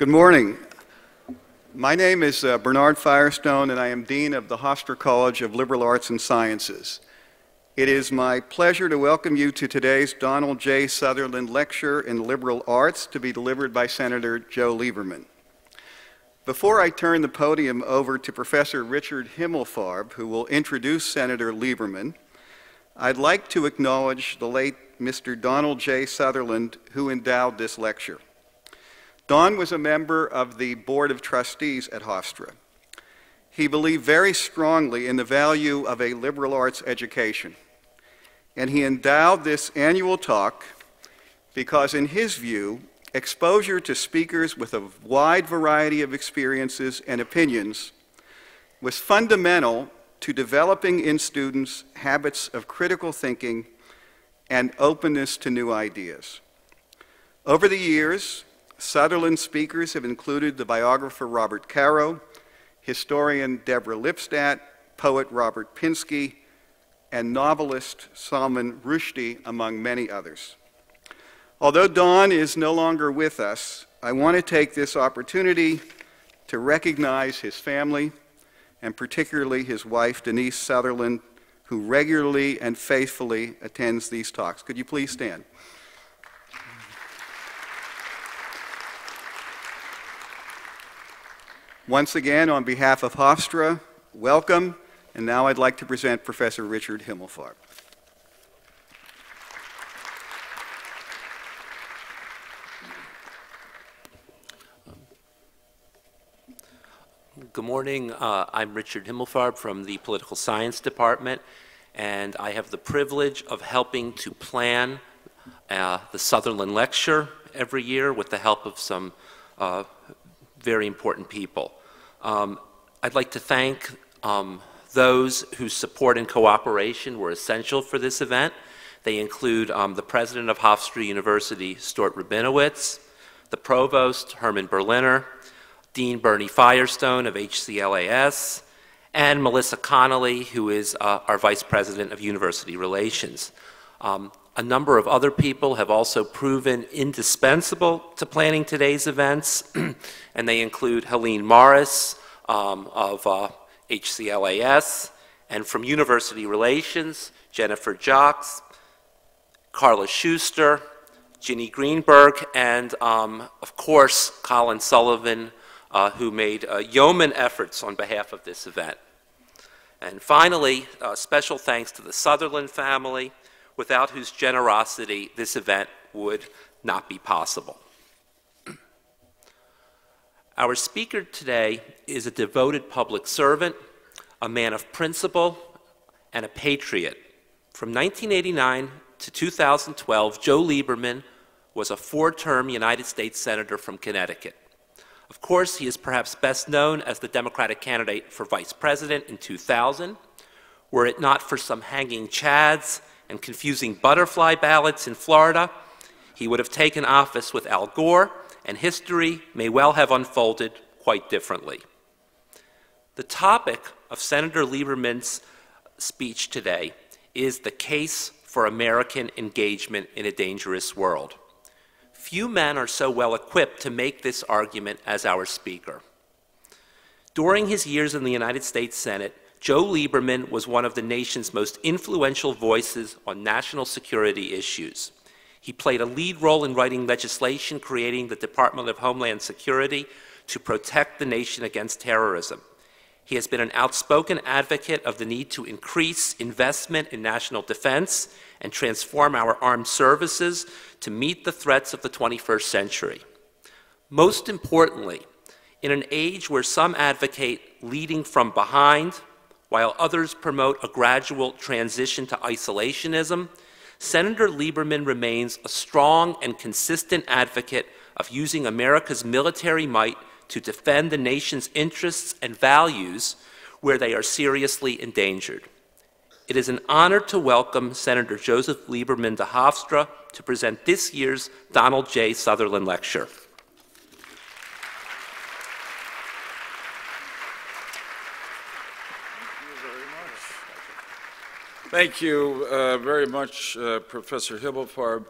Good morning. My name is Bernard Firestone, and I am Dean of the Hofstra College of Liberal Arts and Sciences. It is my pleasure to welcome you to today's Donald J. Sutherland Lecture in Liberal Arts to be delivered by Senator Joe Lieberman. Before I turn the podium over to Professor Richard Himmelfarb, who will introduce Senator Lieberman, I'd like to acknowledge the late Mr. Donald J. Sutherland, who endowed this lecture. Don was a member of the Board of Trustees at Hofstra. He believed very strongly in the value of a liberal arts education, and he endowed this annual talk because, in his view, exposure to speakers with a wide variety of experiences and opinions was fundamental to developing in students habits of critical thinking and openness to new ideas. Over the years, Sutherland speakers have included the biographer Robert Caro, historian Deborah Lipstadt, poet Robert Pinsky, and novelist Salman Rushdie, among many others. Although Don is no longer with us, I want to take this opportunity to recognize his family, and particularly his wife, Denise Sutherland, who regularly and faithfully attends these talks. Could you please stand? Once again, on behalf of Hofstra, welcome. And now I'd like to present Professor Richard Himmelfarb. Good morning. I'm Richard Himmelfarb from the Political Science Department, and I have the privilege of helping to plan the Sutherland Lecture every year with the help of some very important people. I'd like to thank those whose support and cooperation were essential for this event. They include the president of Hofstra University, Stuart Rabinowitz, the provost, Herman Berliner, Dean Bernie Firestone of HCLAS, and Melissa Connolly, who is our vice president of university relations. A number of other people have also proven indispensable to planning today's events, and they include Helene Morris of HCLAS, and from University Relations, Jennifer Jocks, Carla Schuster, Ginny Greenberg, and of course, Colin Sullivan, who made yeoman efforts on behalf of this event. And finally, special thanks to the Sutherland family, without whose generosity this event would not be possible. Our speaker today is a devoted public servant, a man of principle, and a patriot. From 1989 to 2012, Joe Lieberman was a four-term United States Senator from Connecticut. Of course, he is perhaps best known as the Democratic candidate for Vice President in 2000. Were it not for some hanging chads and confusing butterfly ballots in Florida, he would have taken office with Al Gore, and history may well have unfolded quite differently. The topic of Senator Lieberman's speech today is the case for American engagement in a dangerous world. Few men are so well equipped to make this argument as our speaker. During his years in the United States Senate, Joe Lieberman was one of the nation's most influential voices on national security issues. He played a lead role in writing legislation creating the Department of Homeland Security to protect the nation against terrorism. He has been an outspoken advocate of the need to increase investment in national defense and transform our armed services to meet the threats of the 21st century. Most importantly, in an age where some advocate leading from behind, while others promote a gradual transition to isolationism, Senator Lieberman remains a strong and consistent advocate of using America's military might to defend the nation's interests and values where they are seriously endangered. It is an honor to welcome Senator Joseph Lieberman to Hofstra to present this year's Donald J. Sutherland Lecture. Thank you very much, Professor Himmelfarb.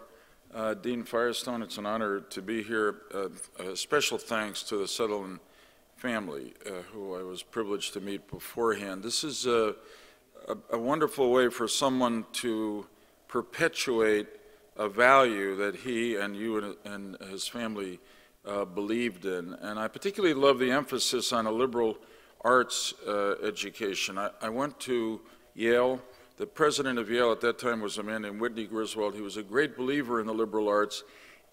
Dean Firestone, it's an honor to be here. Special thanks to the Sutherland family, who I was privileged to meet beforehand. This is a wonderful way for someone to perpetuate a value that he and you and his family believed in. And I particularly love the emphasis on a liberal arts education. I went to Yale. The president of Yale at that time was a man named Whitney Griswold. He was a great believer in the liberal arts.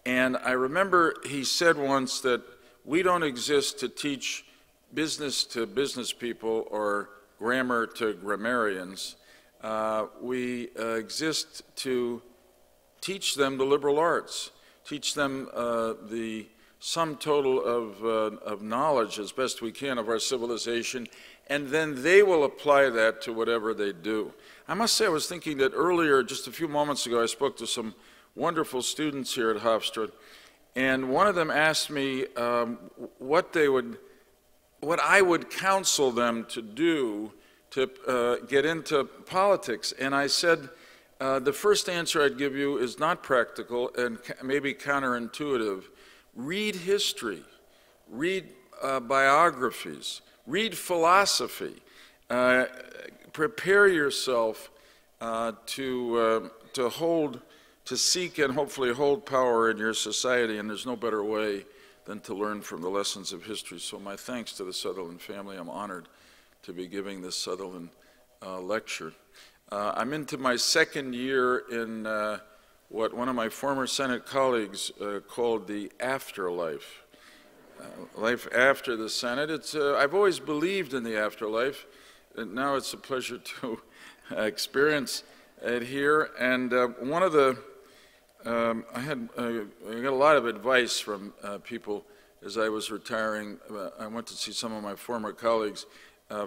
And I remember he said once that we don't exist to teach business to business people or grammar to grammarians. We exist to teach them the liberal arts, teach them the sum total of knowledge as best we can of our civilization, and then they will apply that to whatever they do. I must say I was thinking that earlier, just a few moments ago, I spoke to some wonderful students here at Hofstra, and one of them asked me what I would counsel them to do to get into politics. And I said, the first answer I'd give you is not practical and maybe counterintuitive. Read history, read biographies, read philosophy. Prepare yourself to seek and hopefully hold power in your society, and there's no better way than to learn from the lessons of history. So my thanks to the Sutherland family. I'm honored to be giving this Sutherland lecture. I'm into my second year in what one of my former Senate colleagues called the afterlife, life after the Senate. I've always believed in the afterlife, and now it's a pleasure to experience it here. And one of the, I got a lot of advice from people as I was retiring. I went to see some of my former colleagues.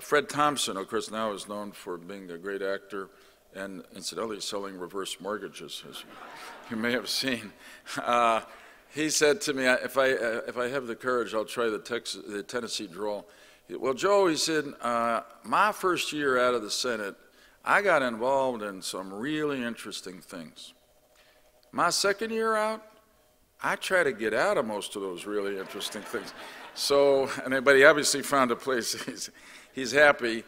Fred Thompson, of course, now is known for being a great actor and, incidentally, selling reverse mortgages, as you may have seen. He said to me, if I have the courage, I'll try the Tennessee drawl. Well, Joe, he said, my first year out of the Senate, I got involved in some really interesting things. My second year out, I try to get out of most of those really interesting things. So, but he obviously found a place. He's happy.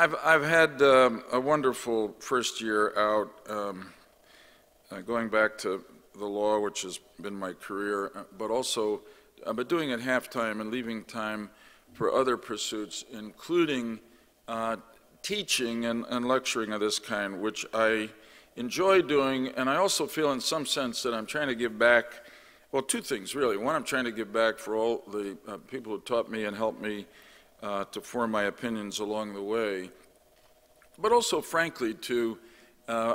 I've had a wonderful first year out, going back to the law, which has been my career, but also but doing it half-time and leaving time for other pursuits, including teaching and lecturing of this kind, which I enjoy doing. And I also feel in some sense that I'm trying to give back. Well, two things, really. One, I'm trying to give back for all the people who taught me and helped me to form my opinions along the way, but also, frankly, to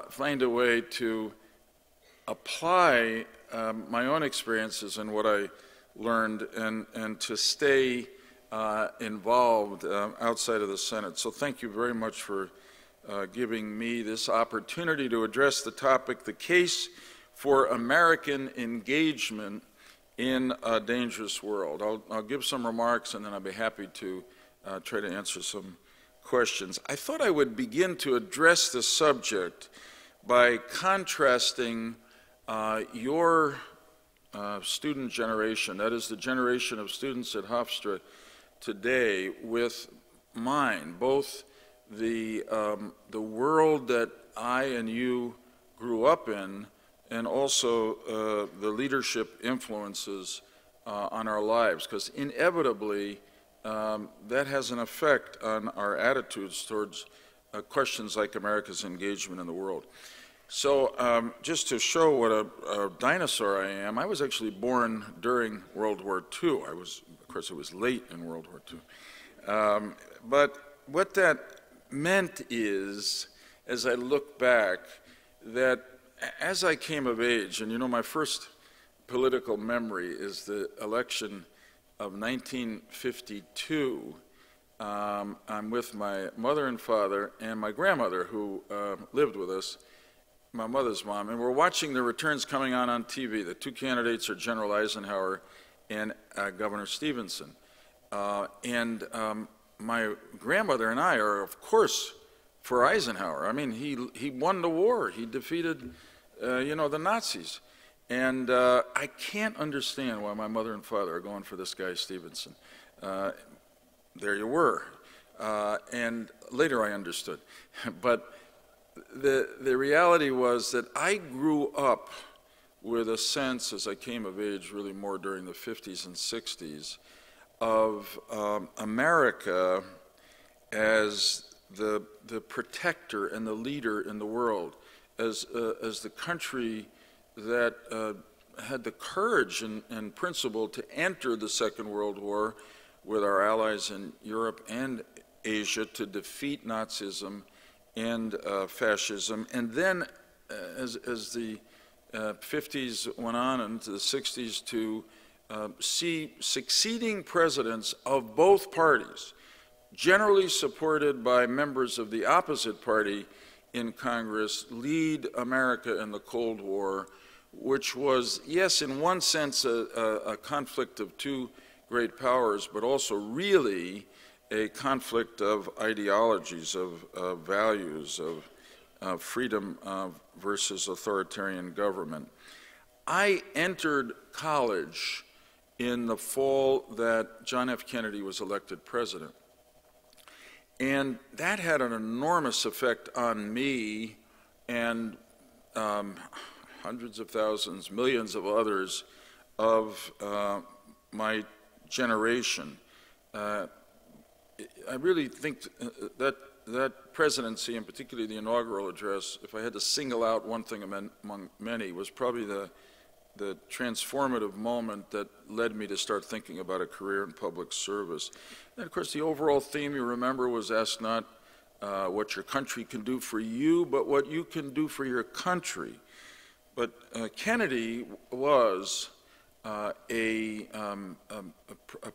find a way to apply my own experiences and what I learned and to stay involved outside of the Senate. So thank you very much for giving me this opportunity to address the topic, the case for American engagement in a dangerous world. I'll give some remarks and then I'll be happy to try to answer some questions. I thought I would begin to address the subject by contrasting your student generation, that is the generation of students at Hofstra today, with mine, both the world that I and you grew up in, and also the leadership influences on our lives, because inevitably that has an effect on our attitudes towards questions like America's engagement in the world. So just to show what a dinosaur I am, I was actually born during World War II. I was, of course, it was late in World War II. But what that meant is, as I look back, that as I came of age, and you know, my first political memory is the election of 1952. I'm with my mother and father and my grandmother, who lived with us, my mother's mom, and we're watching the returns coming on TV. The two candidates are General Eisenhower and Governor Stevenson. My grandmother and I are, of course, for Eisenhower. I mean, he won the war. He defeated you know, the Nazis. And I can't understand why my mother and father are going for this guy Stevenson. There you were. And later I understood. But the reality was that I grew up with a sense, as I came of age really more during the 50s and 60s, of America as the protector and the leader in the world, as the country that had the courage and principle to enter the Second World War with our allies in Europe and Asia to defeat Nazism and fascism. And then as the 50s went on into the 60s, to see succeeding presidents of both parties, generally supported by members of the opposite party in Congress, lead America in the Cold War, which was, yes, in one sense a conflict of two great powers, but also really a conflict of ideologies, of values, of freedom versus authoritarian government. I entered college in the fall that John F. Kennedy was elected president. And that had an enormous effect on me and hundreds of thousands, millions of others of my generation. I really think that that presidency, and particularly the inaugural address, if I had to single out one thing among many, was probably the transformative moment that led me to start thinking about a career in public service. And of course, the overall theme, you remember, was ask not what your country can do for you, but what you can do for your country. But Kennedy was a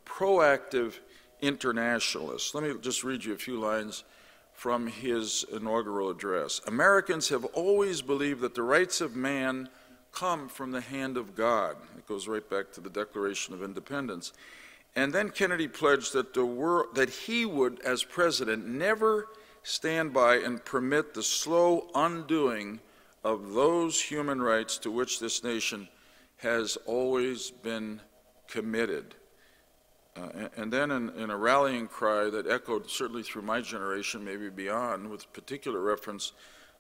proactive internationalist. Let me just read you a few lines from his inaugural address. Americans have always believed that the rights of man come from the hand of God. It goes right back to the Declaration of Independence. And then Kennedy pledged that the world, that he would, as president, never stand by and permit the slow undoing of those human rights to which this nation has always been committed. And then in a rallying cry that echoed certainly through my generation, maybe beyond, with particular reference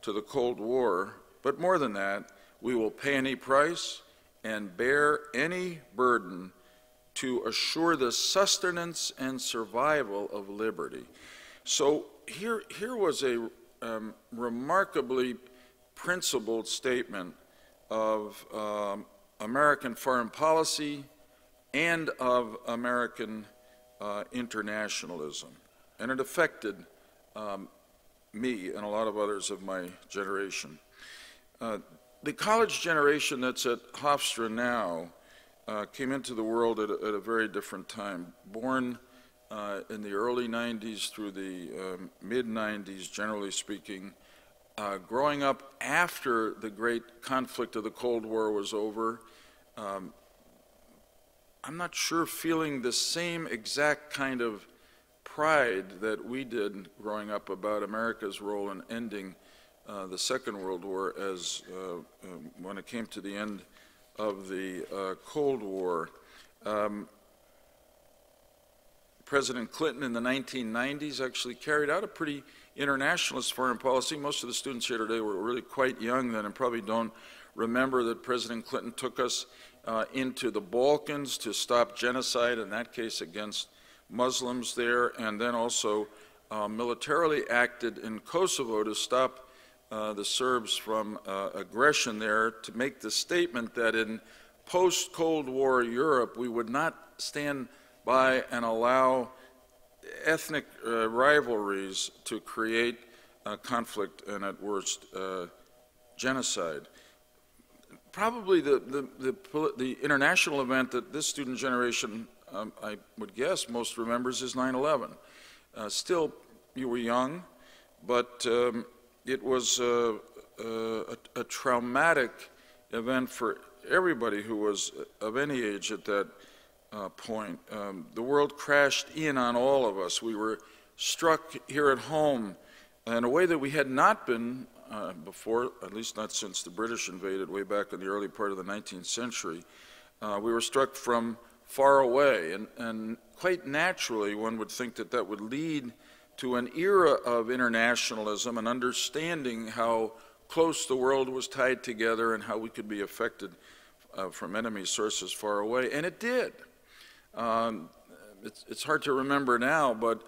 to the Cold War, but more than that, we will pay any price and bear any burden to assure the sustenance and survival of liberty. So here was a remarkably principled statement of American foreign policy and of American internationalism. And it affected me and a lot of others of my generation. The college generation that's at Hofstra now came into the world at a very different time. Born in the early 90s through the mid-90s, generally speaking, growing up after the great conflict of the Cold War was over, I'm not sure feeling the same exact kind of pride that we did growing up about America's role in ending the Second World War as when it came to the end of the Cold War. President Clinton in the 1990s actually carried out a pretty internationalist foreign policy. Most of the students here today were really quite young then and probably don't remember that President Clinton took us into the Balkans to stop genocide, in that case against Muslims there, and then also militarily acted in Kosovo to stop the Serbs from aggression there, to make the statement that in post-Cold War Europe we would not stand by and allow ethnic rivalries to create conflict and at worst genocide. Probably the international event that this student generation, I would guess, most remembers is 9/11. Still, you were young, but it was a traumatic event for everybody who was of any age at that point. The world crashed in on all of us. We were struck here at home in a way that we had not been before, at least not since the British invaded way back in the early part of the 19th century. We were struck from far away, and quite naturally one would think that that would lead to an era of internationalism and understanding how close the world was tied together and how we could be affected from enemy sources far away, and it did. It's hard to remember now, but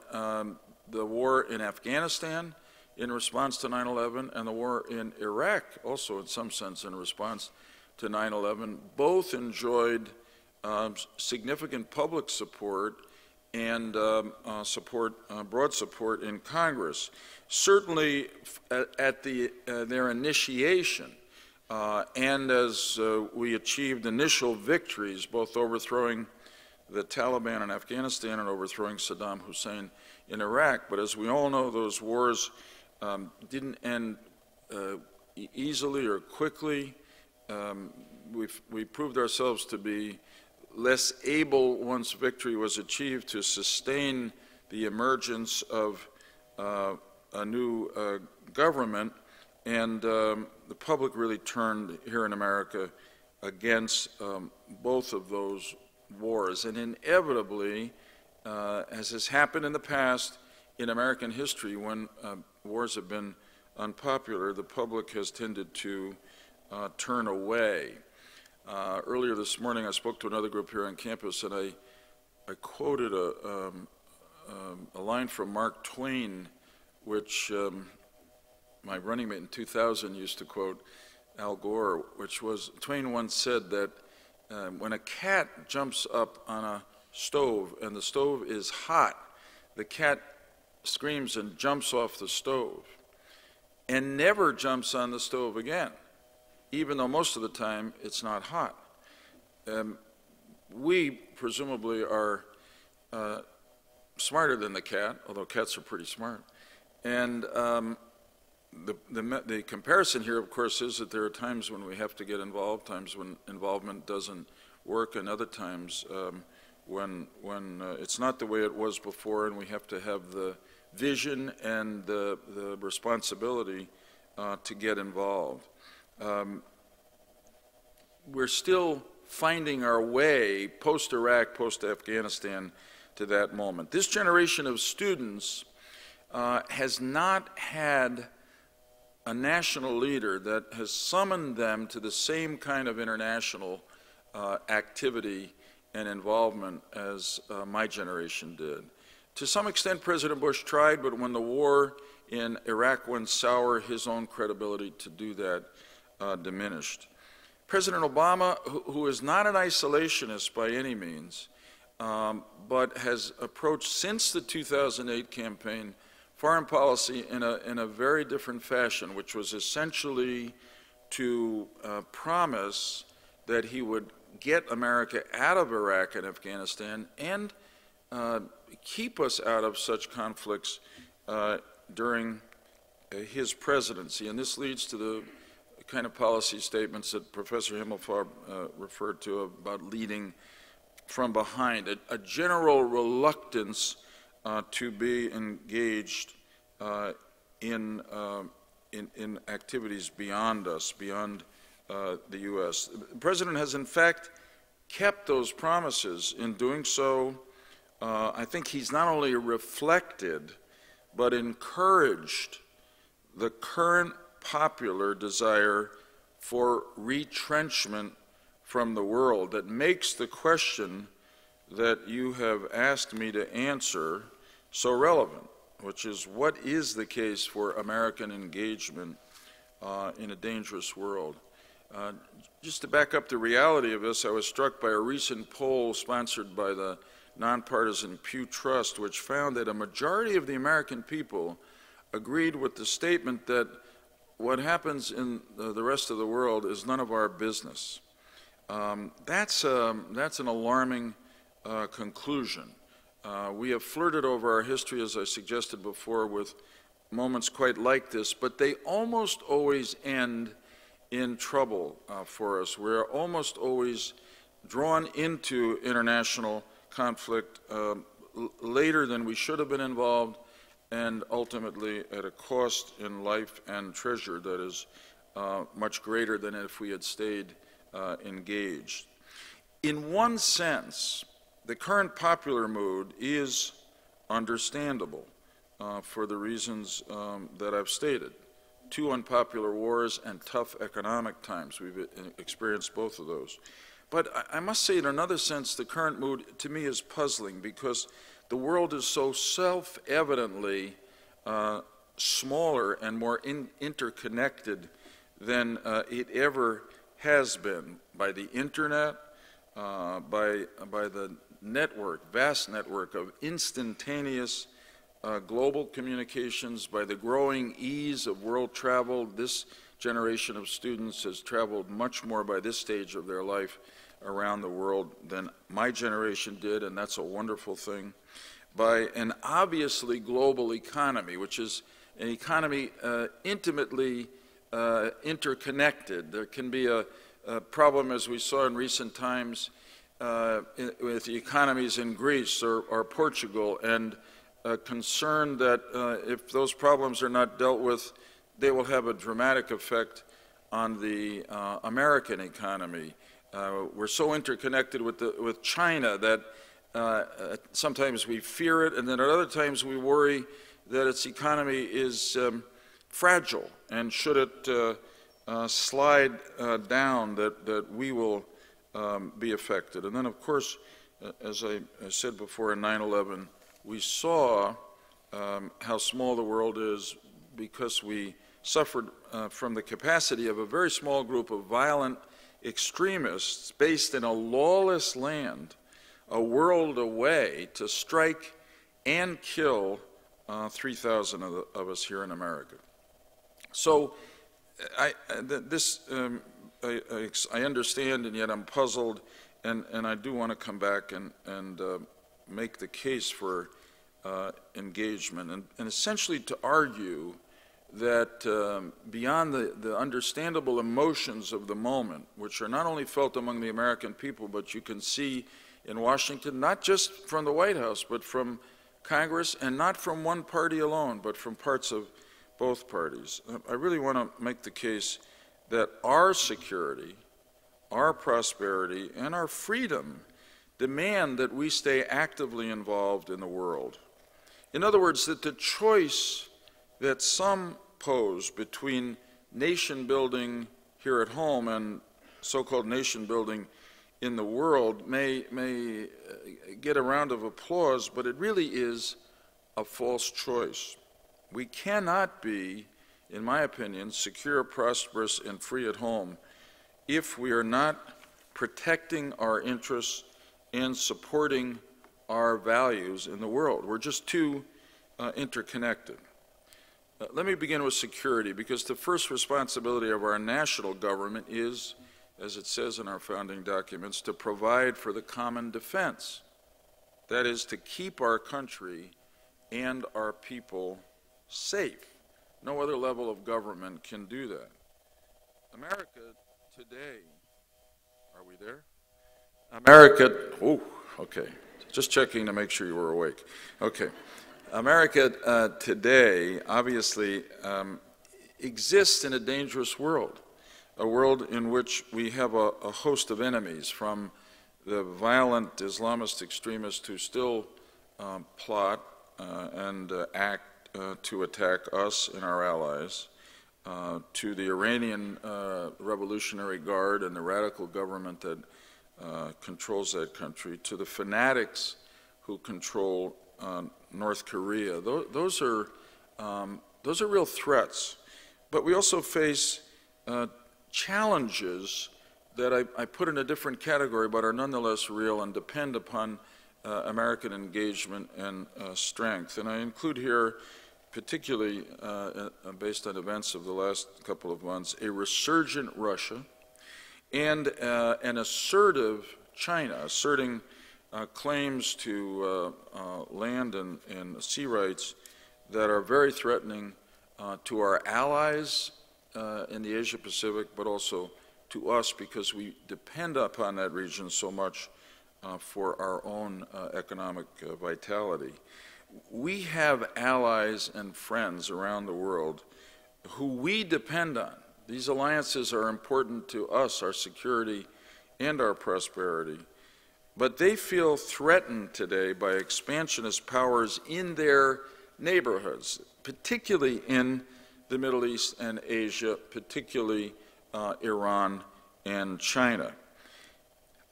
the war in Afghanistan in response to 9/11 and the war in Iraq, also in some sense in response to 9/11, both enjoyed significant public support and broad support in Congress. Certainly at their initiation, and as we achieved initial victories, both overthrowing the Taliban in Afghanistan and overthrowing Saddam Hussein in Iraq. But as we all know, those wars didn't end easily or quickly. We proved ourselves to be less able, once victory was achieved, to sustain the emergence of a new government, and the public really turned here in America against both of those wars. And inevitably, as has happened in the past in American history, when wars have been unpopular, the public has tended to turn away. Earlier this morning, I spoke to another group here on campus, and I quoted a line from Mark Twain, which my running mate in 2000 used to quote Al Gore, which was, Twain once said that when a cat jumps up on a stove and the stove is hot, the cat screams and jumps off the stove and never jumps on the stove again, even though most of the time it's not hot. We presumably are smarter than the cat, although cats are pretty smart. And the comparison here, of course, is that there are times when we have to get involved, times when involvement doesn't work, and other times when it's not the way it was before, and we have to have the vision and the responsibility to get involved. We're still finding our way post-Iraq, post-Afghanistan to that moment. This generation of students has not had a national leader that has summoned them to the same kind of international activity and involvement as my generation did. To some extent, President Bush tried, but when the war in Iraq went sour, his own credibility to do that diminished. President Obama, who is not an isolationist by any means, but has approached since the 2008 campaign foreign policy in a very different fashion, which was essentially to promise that he would get America out of Iraq and Afghanistan and keep us out of such conflicts during his presidency. And this leads to the kind of policy statements that Professor Himmelfarb referred to about leading from behind, a general reluctance to be engaged in activities beyond us, beyond the U.S. The President has, in fact, kept those promises. In doing so, I think he's not only reflected but encouraged the current popular desire for retrenchment from the world that makes the question that you have asked me to answer so relevant, which is, what is the case for American engagement in a dangerous world? Just to back up the reality of this, I was struck by a recent poll sponsored by the nonpartisan Pew Trust, which found that a majority of the American people agreed with the statement that what happens in the rest of the world is none of our business. That's an alarming conclusion. We have flirted over our history, as I suggested before, with moments quite like this, but they almost always end in trouble for us. We're almost always drawn into international conflict later than we should have been involved, and ultimately at a cost in life and treasure that is much greater than if we had stayed engaged. In one sense, the current popular mood is understandable for the reasons that I've stated. Two unpopular wars and tough economic times. We've experienced both of those. But I must say, in another sense, the current mood to me is puzzling because the world is so self-evidently smaller and more interconnected than it ever has been by the internet, by the network, vast network of instantaneous global communications, by the growing ease of world travel. This generation of students has traveled much more by this stage of their life around the world than my generation did, and that's a wonderful thing. By an obviously global economy, which is an economy intimately interconnected. There can be a problem, as we saw in recent times, with the economies in Greece or Portugal, and a concern that if those problems are not dealt with, they will have a dramatic effect on the American economy. We're so interconnected with China that sometimes we fear it, and then at other times we worry that its economy is fragile, and should it slide down, that we will be affected. And then, of course, as I said before, in 9/11, we saw how small the world is because we suffered from the capacity of a very small group of violent extremists based in a lawless land, a world away, to strike and kill 3,000 of us here in America. So I understand, and yet I'm puzzled, and I do want to come back and make the case for engagement, and essentially to argue that beyond the understandable emotions of the moment, which are not only felt among the American people, but you can see in Washington, not just from the White House, but from Congress, and not from one party alone, but from parts of both parties. I really want to make the case that our security, our prosperity, and our freedom demand that we stay actively involved in the world. In other words, that the choice that some pose between nation building here at home and so-called nation building in the world may get a round of applause, but it really is a false choice. We cannot be, in my opinion, secure, prosperous, and free at home if we are not protecting our interests and supporting our values in the world. We're just too interconnected. Let me begin with security, because the first responsibility of our national government is, as it says in our founding documents, to provide for the common defense. That is, to keep our country and our people safe. No other level of government can do that. America today, are we there? America, oh, okay, just checking to make sure you were awake. Okay, America today obviously exists in a dangerous world. A world in which we have a host of enemies, from the violent Islamist extremists who still plot and act to attack us and our allies, to the Iranian Revolutionary Guard and the radical government that controls that country, to the fanatics who control North Korea. Those are real threats. But we also face challenges that I put in a different category, but are nonetheless real and depend upon American engagement and strength. And I include here, particularly based on events of the last couple of months, a resurgent Russia and an assertive China, asserting claims to land and sea rights that are very threatening to our allies in the Asia-Pacific, but also to us, because we depend upon that region so much for our own economic vitality. we have allies and friends around the world who we depend on. These alliances are important to us, our security and our prosperity, but they feel threatened today by expansionist powers in their neighborhoods, particularly in the Middle East and Asia, particularly Iran and China.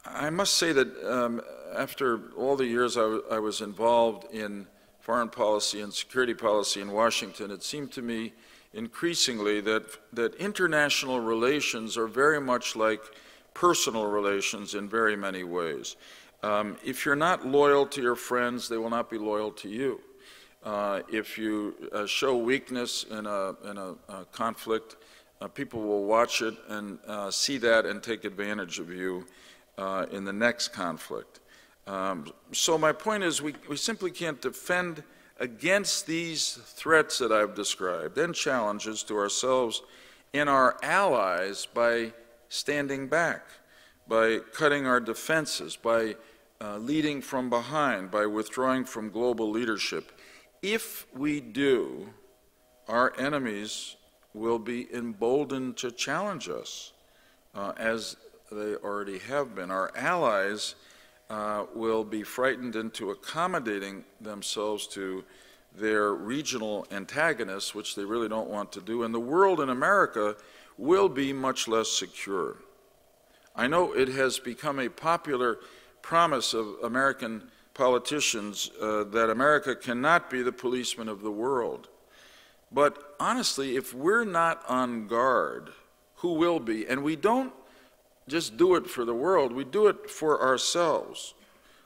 I must say that after all the years I was involved in foreign policy and security policy in Washington, it seemed to me increasingly that international relations are very much like personal relations in very many ways. If you're not loyal to your friends, they will not be loyal to you. If you show weakness in a conflict, people will watch it and see that and take advantage of you in the next conflict. So my point is we simply can't defend against these threats that I've described and challenges to ourselves and our allies by standing back, by cutting our defenses, by leading from behind, by withdrawing from global leadership. If we do, our enemies will be emboldened to challenge us, as they already have been. Our allies will be frightened into accommodating themselves to their regional antagonists, which they really don't want to do, and the world in America will be much less secure. I know it has become a popular promise of American politicians that America cannot be the policeman of the world. But honestly, if we're not on guard, who will be? And we don't just do it for the world, we do it for ourselves.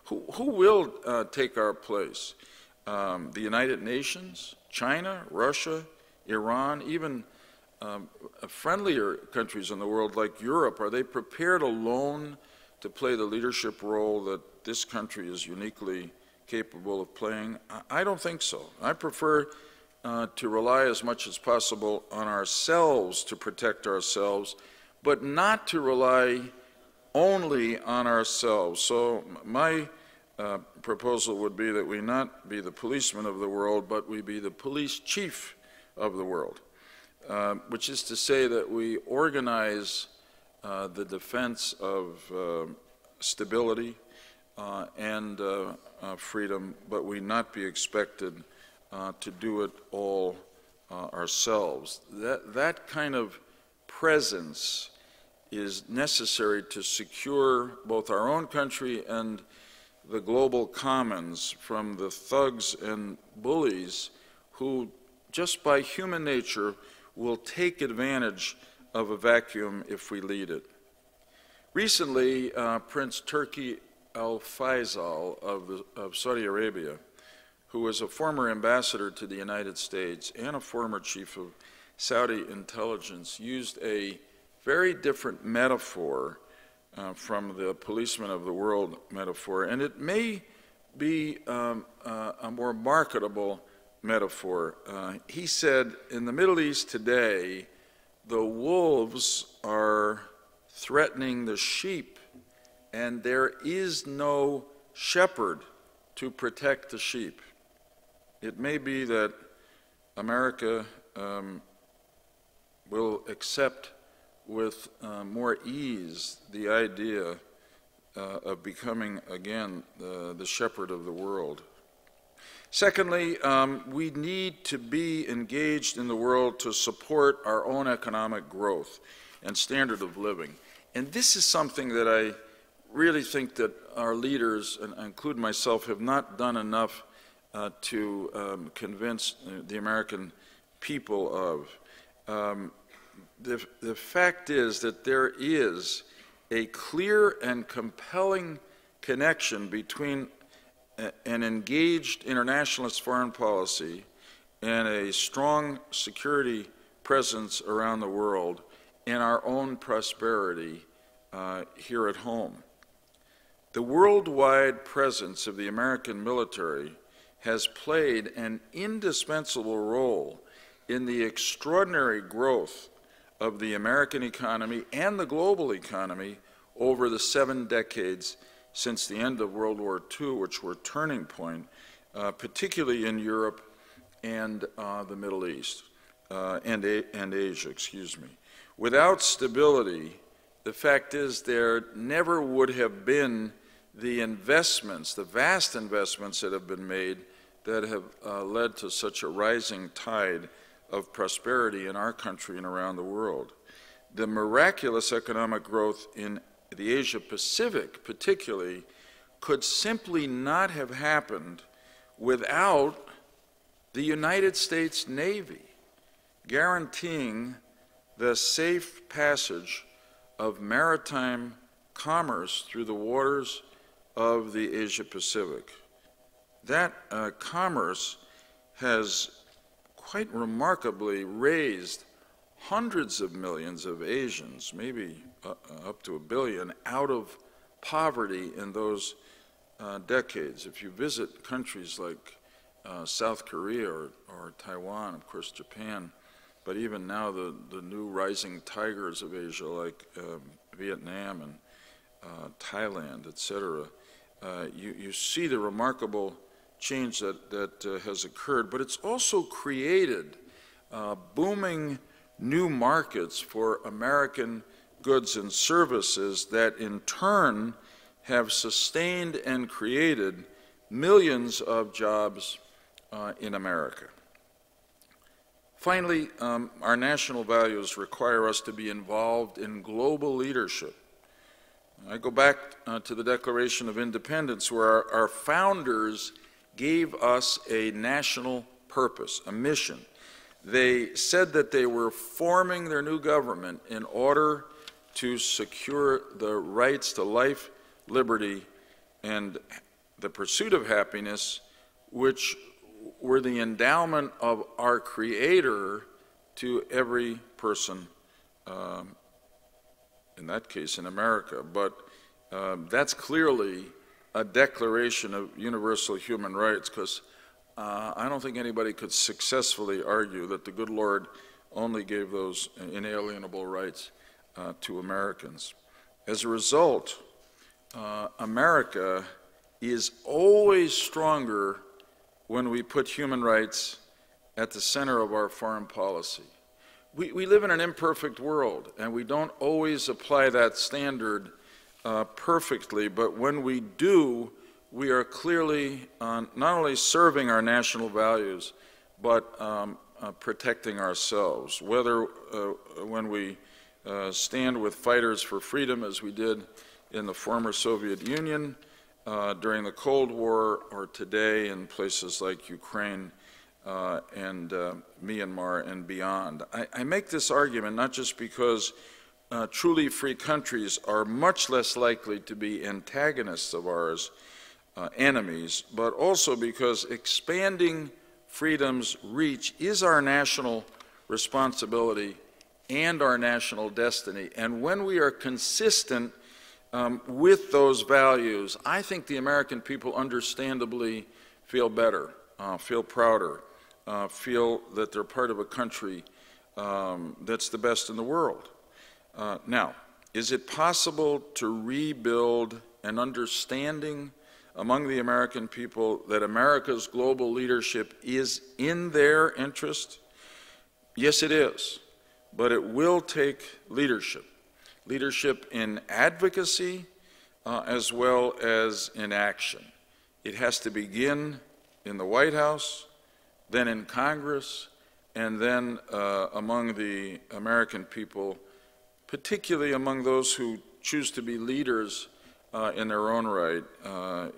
Who will take our place? The United Nations, China, Russia, Iran, even friendlier countries in the world like Europe. Are they prepared alone to play the leadership role that this country is uniquely capable of playing? I don't think so. I prefer to rely as much as possible on ourselves to protect ourselves, but not to rely only on ourselves. So my proposal would be that we not be the policeman of the world, but we be the police chief of the world, which is to say that we organize the defense of stability and freedom, but we not be expected to do it all ourselves. That kind of presence is necessary to secure both our own country and the global commons from the thugs and bullies who, just by human nature, will take advantage of a vacuum if we lead it. Recently, Prince Turki Al Faisal of Saudi Arabia, who was a former ambassador to the United States and a former chief of Saudi intelligence, used a very different metaphor from the policeman of the world metaphor, and it may be a more marketable metaphor. He said, in the Middle East today, the wolves are threatening the sheep, and there is no shepherd to protect the sheep. It may be that America will accept with more ease the idea of becoming, again, the shepherd of the world. Secondly, we need to be engaged in the world to support our own economic growth and standard of living. And this is something that I really think that our leaders, and I include myself, have not done enough to convince the American people of. The fact is that there is a clear and compelling connection between an engaged internationalist foreign policy and a strong security presence around the world and our own prosperity here at home. The worldwide presence of the American military has played an indispensable role in the extraordinary growth of the American economy and the global economy over the 7 decades since the end of World War II, which were a turning point particularly in Europe and the Middle East and Asia, excuse me. Without stability, the fact is there never would have been the investments, the vast investments that have been made that have led to such a rising tide of prosperity in our country and around the world. The miraculous economic growth in the Asia Pacific, particularly, could simply not have happened without the United States Navy guaranteeing the safe passage of maritime commerce through the waters of the Asia Pacific. That commerce has quite remarkably raised hundreds of millions of Asians, maybe up to 1 billion, out of poverty in those decades. If you visit countries like South Korea or Taiwan, of course Japan, but even now the new rising tigers of Asia like Vietnam and Thailand, etc., you see the remarkable change that has occurred, but it's also created booming new markets for American goods and services that in turn have sustained and created millions of jobs in America. Finally, our national values require us to be involved in global leadership. I go back to the Declaration of Independence, where our founders gave us a national purpose, a mission. They said that they were forming their new government in order to secure the rights to life, liberty, and the pursuit of happiness, which were the endowment of our Creator to every person, in that case in America. But that's clearly a declaration of universal human rights, because I don't think anybody could successfully argue that the good Lord only gave those inalienable rights to Americans. As a result, America is always stronger when we put human rights at the center of our foreign policy. We live in an imperfect world, and we don't always apply that standard perfectly, but when we do, we are clearly not only serving our national values, but protecting ourselves, whether when we stand with fighters for freedom, as we did in the former Soviet Union, during the Cold War, or today in places like Ukraine and Myanmar and beyond. I make this argument not just because truly free countries are much less likely to be antagonists of ours, enemies, but also because expanding freedom's reach is our national responsibility and our national destiny. And when we are consistent with those values, I think the American people understandably feel better, feel prouder, feel that they're part of a country that's the best in the world. Now, is it possible to rebuild an understanding among the American people that America's global leadership is in their interest? Yes, it is, but it will take leadership. Leadership in advocacy as well as in action. It has to begin in the White House, then in Congress, and then among the American people, particularly among those who choose to be leaders in their own right,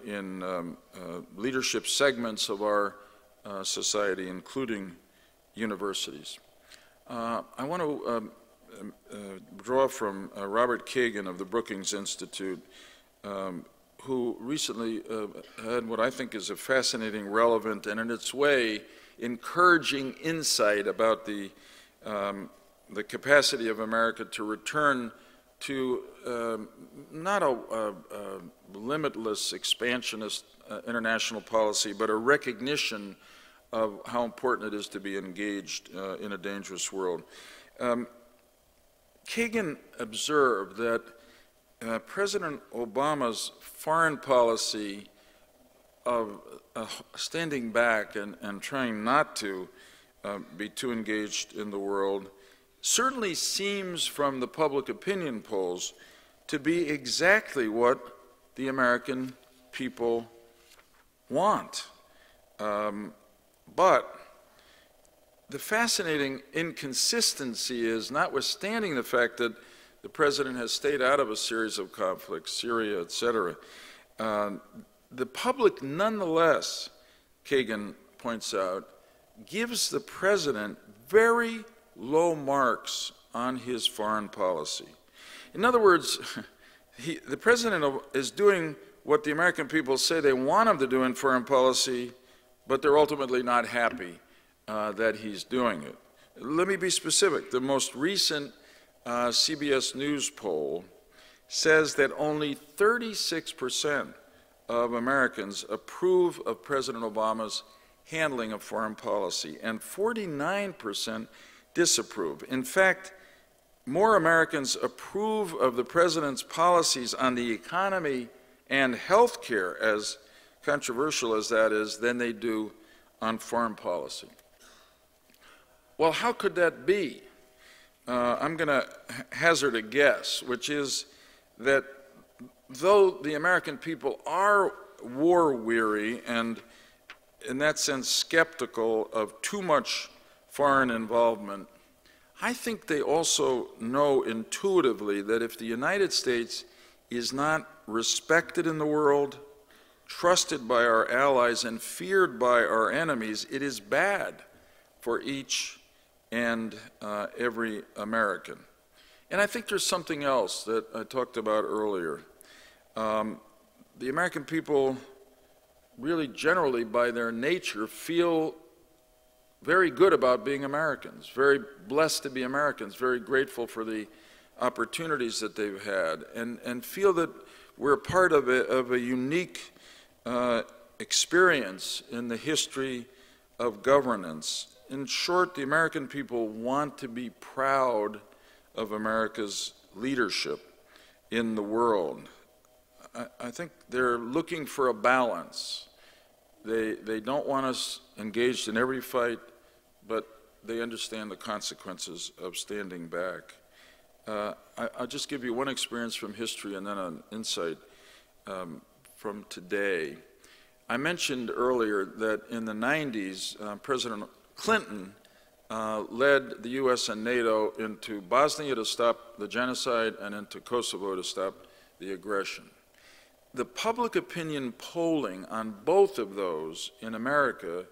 in leadership segments of our society, including universities. I want to draw from Robert Kagan of the Brookings Institute, who recently had what I think is a fascinating, relevant, and in its way, encouraging insight about the capacity of America to return to not a limitless expansionist international policy, but a recognition of how important it is to be engaged in a dangerous world. Kagan observed that President Obama's foreign policy of standing back and trying not to be too engaged in the world certainly seems from the public opinion polls to be exactly what the American people want. But the fascinating inconsistency is, notwithstanding the fact that the president has stayed out of a series of conflicts, Syria, et cetera, the public nonetheless, Kagan points out, gives the president very low marks on his foreign policy. In other words, the president is doing what the American people say they want him to do in foreign policy, but they're ultimately not happy that he's doing it. Let me be specific. The most recent CBS News poll says that only 36% of Americans approve of President Obama's handling of foreign policy, and 49% disapprove. In fact, more Americans approve of the president's policies on the economy and health care, as controversial as that is, than they do on foreign policy. Well, how could that be? I'm going to hazard a guess, which is that though the American people are war-weary and, in that sense, skeptical of too much foreign involvement, I think they also know intuitively that if the United States is not respected in the world, trusted by our allies, and feared by our enemies, it is bad for each and every American. And I think there's something else that I talked about earlier. The American people really generally, by their nature, feel very good about being Americans, very blessed to be Americans, very grateful for the opportunities that they've had, and feel that we're part of a unique experience in the history of governance. In short, the American people want to be proud of America's leadership in the world. I think they're looking for a balance. They don't want us engaged in every fight, but they understand the consequences of standing back. I'll just give you one experience from history and then an insight from today. I mentioned earlier that in the 90s, President Clinton led the U.S. and NATO into Bosnia to stop the genocide and into Kosovo to stop the aggression. The public opinion polling on both of those in America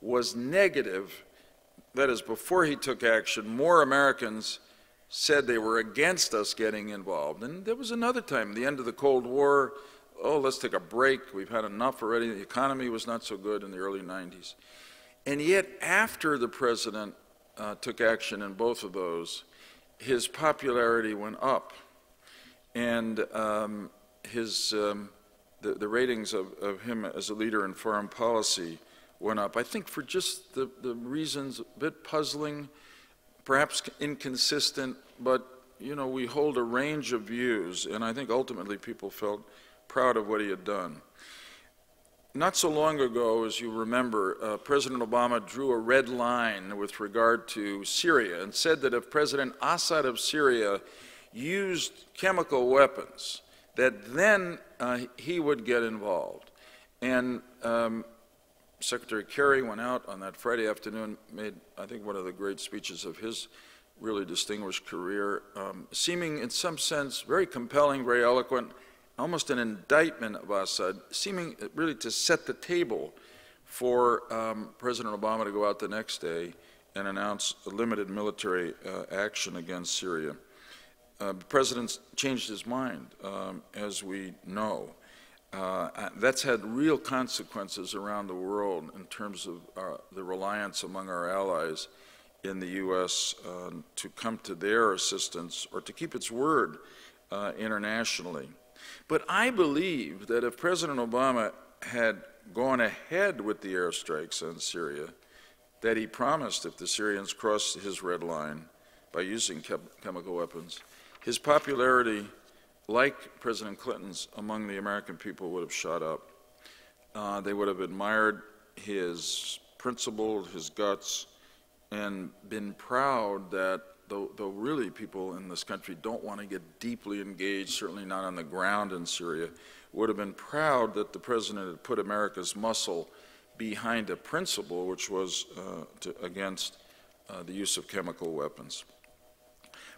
was negative. That is, before he took action, more Americans said they were against us getting involved. And there was another time, the end of the Cold War, oh, let's take a break, we've had enough already, the economy was not so good in the early 90s. And yet, after the president took action in both of those, his popularity went up. And the ratings of him as a leader in foreign policy went up, I think for just the reasons, a bit puzzling, perhaps inconsistent, but, you know, we hold a range of views, and I think ultimately people felt proud of what he had done. Not so long ago, as you remember, President Obama drew a red line with regard to Syria and said that if President Assad of Syria used chemical weapons, that then he would get involved. And Secretary Kerry went out on that Friday afternoon, made, I think, one of the great speeches of his really distinguished career, seeming in some sense very compelling, very eloquent, almost an indictment of Assad, seeming really to set the table for President Obama to go out the next day and announce a limited military action against Syria. The president's changed his mind, as we know. That's had real consequences around the world in terms of the reliance among our allies in the U.S. To come to their assistance or to keep its word internationally. But I believe that if President Obama had gone ahead with the airstrikes on Syria that he promised if the Syrians crossed his red line by using chemical weapons, his popularity, like President Clinton's, among the American people would have shot up. They would have admired his principle, his guts, and been proud that though really people in this country don't want to get deeply engaged, certainly not on the ground in Syria, would have been proud that the president had put America's muscle behind a principle which was against the use of chemical weapons.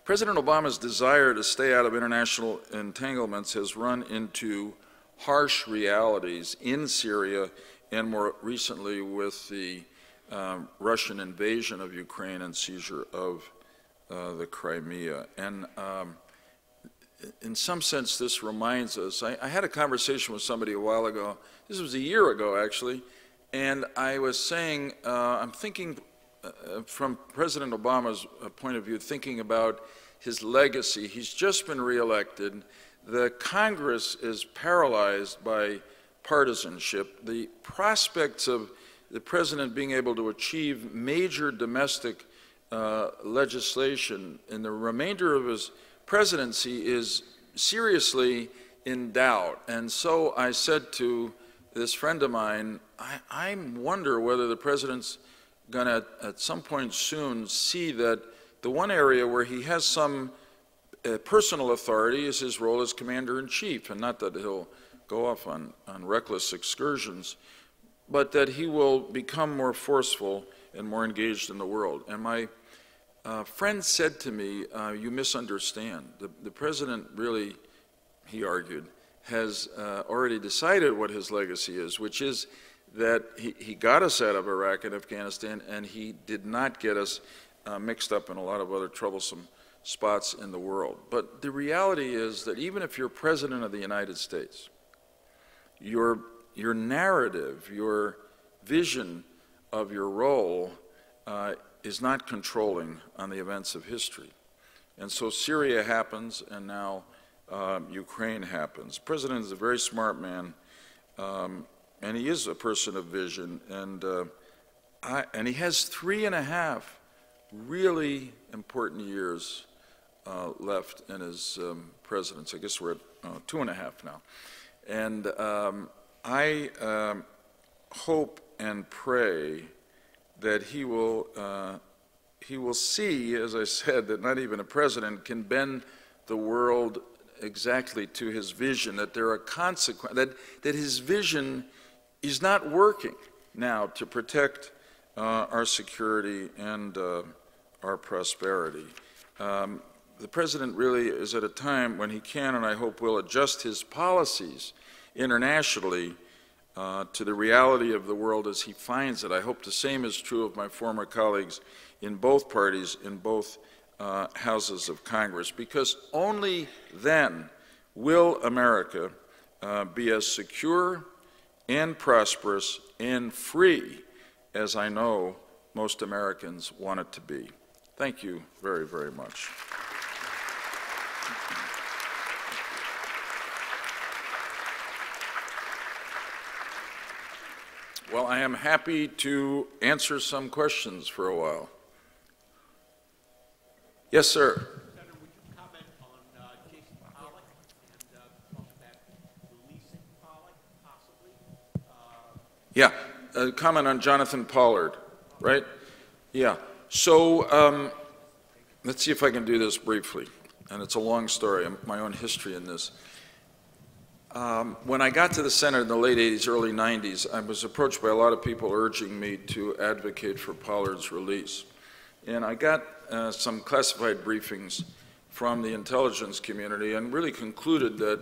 President Obama's desire to stay out of international entanglements has run into harsh realities in Syria and more recently with the Russian invasion of Ukraine and seizure of the Crimea. And in some sense this reminds us, I had a conversation with somebody a while ago, this was a year ago actually, and I was saying, I'm thinking from President Obama's point of view, thinking about his legacy. He's just been reelected. The Congress is paralyzed by partisanship. The prospects of the president being able to achieve major domestic legislation in the remainder of his presidency is seriously in doubt. And so I said to this friend of mine, I wonder whether the president's going to at some point soon see that the one area where he has some personal authority is his role as commander-in-chief, and not that he'll go off on reckless excursions, but that he will become more forceful and more engaged in the world. And my friend said to me, you misunderstand. The president really, he argued, has already decided what his legacy is, which is that he got us out of Iraq and Afghanistan, and he did not get us mixed up in a lot of other troublesome spots in the world. But the reality is that even if you're President of the United States, your narrative, your vision of your role is not controlling on the events of history. And so Syria happens, and now Ukraine happens. The President is a very smart man, and he is a person of vision, and he has 3.5 really important years left in his presidency. I guess we're at 2.5 now. And I hope and pray that he will see, as I said, that not even a president can bend the world exactly to his vision, that there are consequences, that his vision is not working now to protect our security and our prosperity. The president really is at a time when he can, and I hope will, adjust his policies internationally to the reality of the world as he finds it. I hope the same is true of my former colleagues in both parties, in both houses of Congress, because only then will America be as secure and prosperous and free as I know most Americans want it to be. Thank you very, very much. Well, I am happy to answer some questions for a while. Yes, sir. Senator, would you comment on Jason Pollock and that releasing Pollock, possibly? Yeah. A comment on Jonathan Pollard, right? Yeah. So let's see if I can do this briefly. And it's a long story, my own history in this. When I got to the Senate in the late 80s, early 90s, I was approached by a lot of people urging me to advocate for Pollard's release. And I got some classified briefings from the intelligence community and really concluded that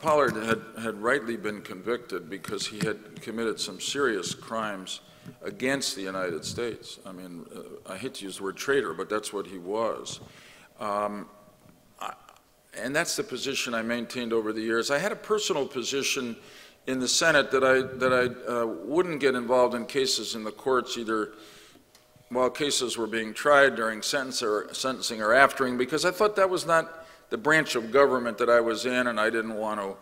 Pollard had rightly been convicted because he had committed some serious crimes against the United States. I mean, I hate to use the word traitor, but that's what he was. And that's the position I maintained over the years. I had a personal position in the Senate that I wouldn't get involved in cases in the courts either while cases were being tried during sentencing or aftering, because I thought that was not the branch of government that I was in, and I didn't want to.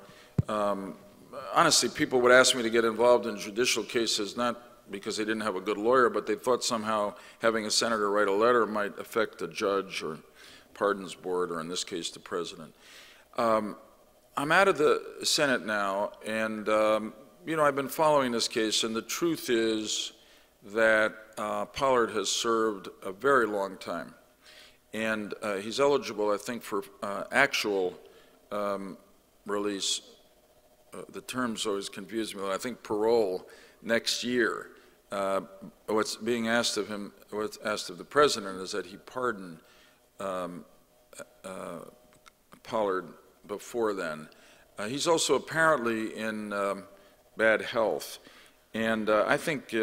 Honestly, people would ask me to get involved in judicial cases, not because they didn't have a good lawyer, but they thought somehow having a senator write a letter might affect the judge or pardons board, or in this case, the president. I'm out of the Senate now, and you know, I've been following this case, and the truth is that Pollard has served a very long time. And he's eligible, I think, for actual release. The terms always confuse me, but I think parole next year. What's being asked of him, what's asked of the president, is that he pardon Pollard before then. He's also apparently in bad health. And I think,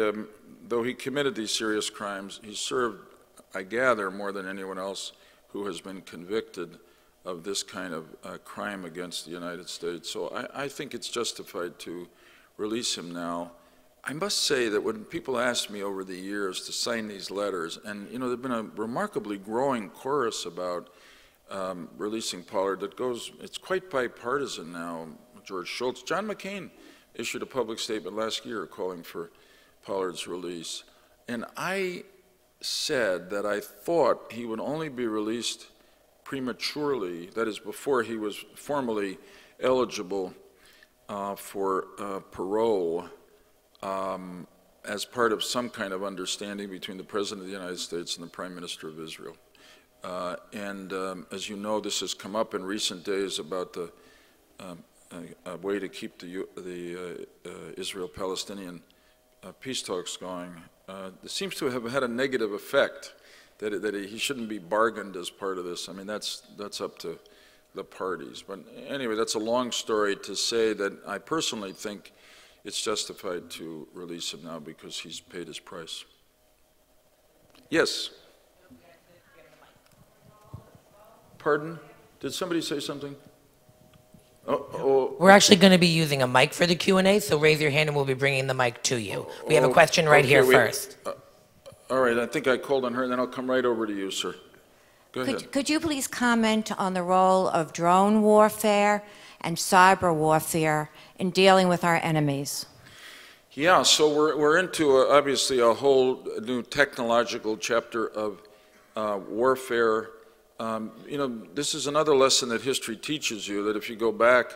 though he committed these serious crimes, he served, I gather, more than anyone else who has been convicted of this kind of crime against the United States. So I think it's justified to release him now. I must say that when people ask me over the years to sign these letters, and you know, there's been a remarkably growing chorus about releasing Pollard that goes, it's quite bipartisan now. George Shultz, John McCain issued a public statement last year calling for Pollard's release. And I said that I thought he would only be released prematurely, that is, before he was formally eligible for parole, as part of some kind of understanding between the President of the United States and the Prime Minister of Israel. As you know, this has come up in recent days about the way to keep the Israel-Palestinian peace talks going. It seems to have had a negative effect, that he shouldn't be bargained as part of this. I mean, that's up to the parties. But anyway, that's a long story to say that I personally think it's justified to release him now because he's paid his price. Yes? Pardon? Did somebody say something? Oh. We're actually going to be using a mic for the Q&A, so raise your hand and we'll be bringing the mic to you. We have a question right here first. All right, I think I called on her, and then I'll come right over to you, sir. Go ahead. Could you please comment on the role of drone warfare and cyber warfare in dealing with our enemies? Yeah, so we're into, obviously, a whole new technological chapter of warfare. You know, this is another lesson that history teaches you, that if you go back,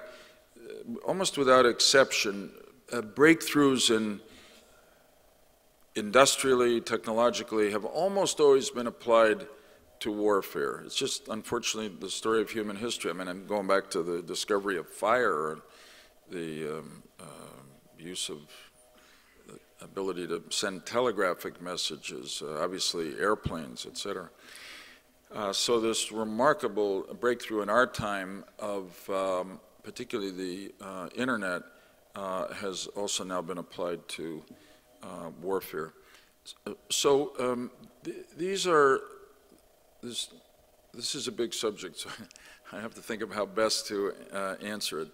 almost without exception, breakthroughs in industrially, technologically, have almost always been applied to warfare. It's just, unfortunately, the story of human history. I mean, I'm going back to the discovery of fire, and the use of the ability to send telegraphic messages, obviously airplanes, etc. So this remarkable breakthrough in our time of particularly the internet has also now been applied to warfare. So this is a big subject, so I have to think of how best to answer it.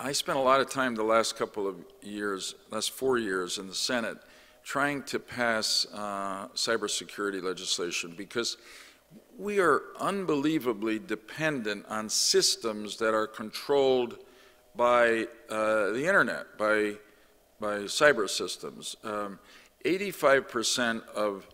I spent a lot of time the last couple of years, last 4 years in the Senate, trying to pass cybersecurity legislation because we are unbelievably dependent on systems that are controlled by the internet, by cyber systems. 85% of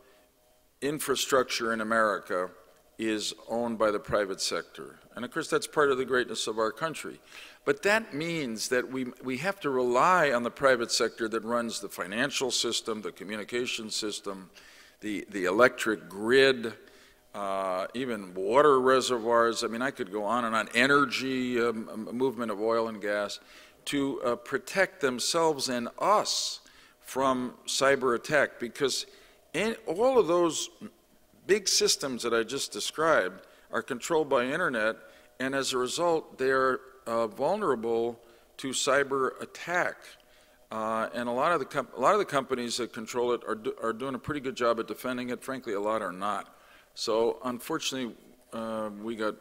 infrastructure in America is owned by the private sector. And of course, that's part of the greatness of our country. But that means that we have to rely on the private sector that runs the financial system, the communication system, the electric grid, even water reservoirs. I mean, I could go on and on. Energy, movement of oil and gas, to protect themselves and us from cyber attack, because all of those big systems that I just described are controlled by internet, and as a result, they are vulnerable to cyber attack. And a lot of the companies that control it are doing a pretty good job at defending it. Frankly, a lot are not. So unfortunately, we got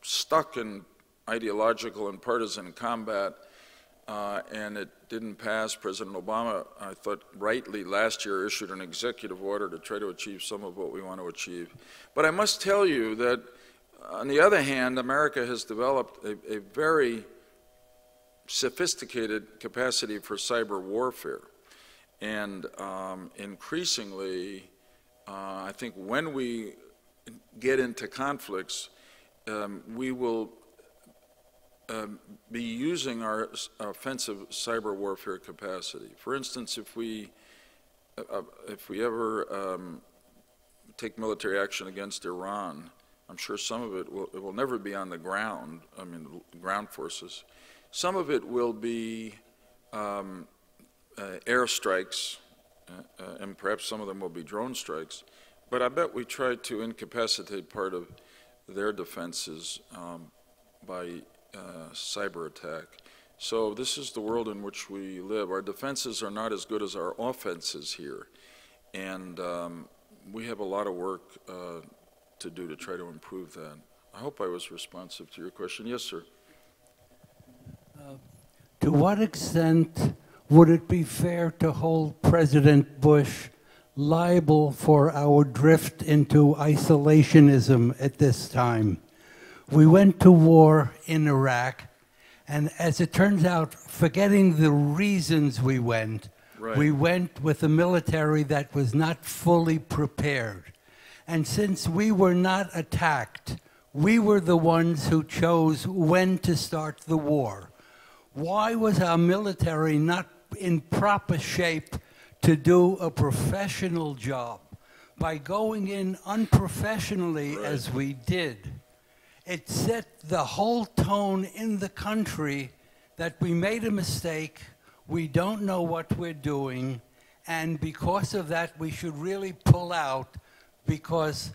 stuck in ideological and partisan combat, and it didn't pass. President Obama, I thought rightly, last year issued an executive order to try to achieve some of what we want to achieve. But I must tell you that, on the other hand, America has developed a very sophisticated capacity for cyber warfare. And increasingly, I think when we get into conflicts, we will be using our offensive cyber warfare capacity. For instance, if we ever take military action against Iran, I'm sure some of it will never be on the ground, I mean, ground forces. Some of it will be airstrikes, and perhaps some of them will be drone strikes. But I bet we try to incapacitate part of their defenses by cyber attack. So this is the world in which we live. Our defenses are not as good as our offenses here. And we have a lot of work to do to try to improve that. I hope I was responsive to your question. Yes, sir. To what extent would it be fair to hold President Bush liable for our drift into isolationism at this time? We went to war in Iraq, and as it turns out, forgetting the reasons we went, right, we went with a military that was not fully prepared. And since we were not attacked, we were the ones who chose when to start the war. Why was our military not in proper shape to do a professional job? By going in unprofessionally, right, as we did, it set the whole tone in the country that we made a mistake, we don't know what we're doing, and because of that we should really pull out, because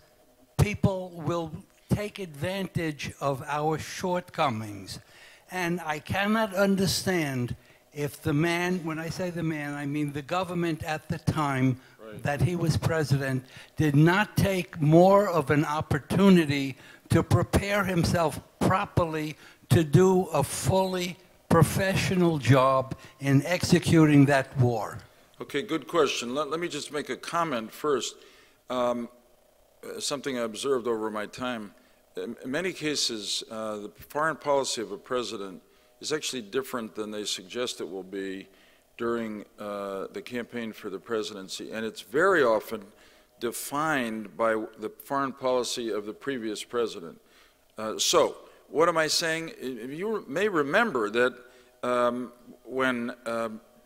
people will take advantage of our shortcomings. And I cannot understand if the man, when I say the man, I mean the government at the time, right, that he was president, did not take more of an opportunity to prepare himself properly to do a fully professional job in executing that war. Okay, good question. Let me just make a comment first. Something I observed over my time. In many cases, the foreign policy of a president is actually different than they suggest it will be during the campaign for the presidency. And it's very often defined by the foreign policy of the previous president. So, what am I saying? You may remember that when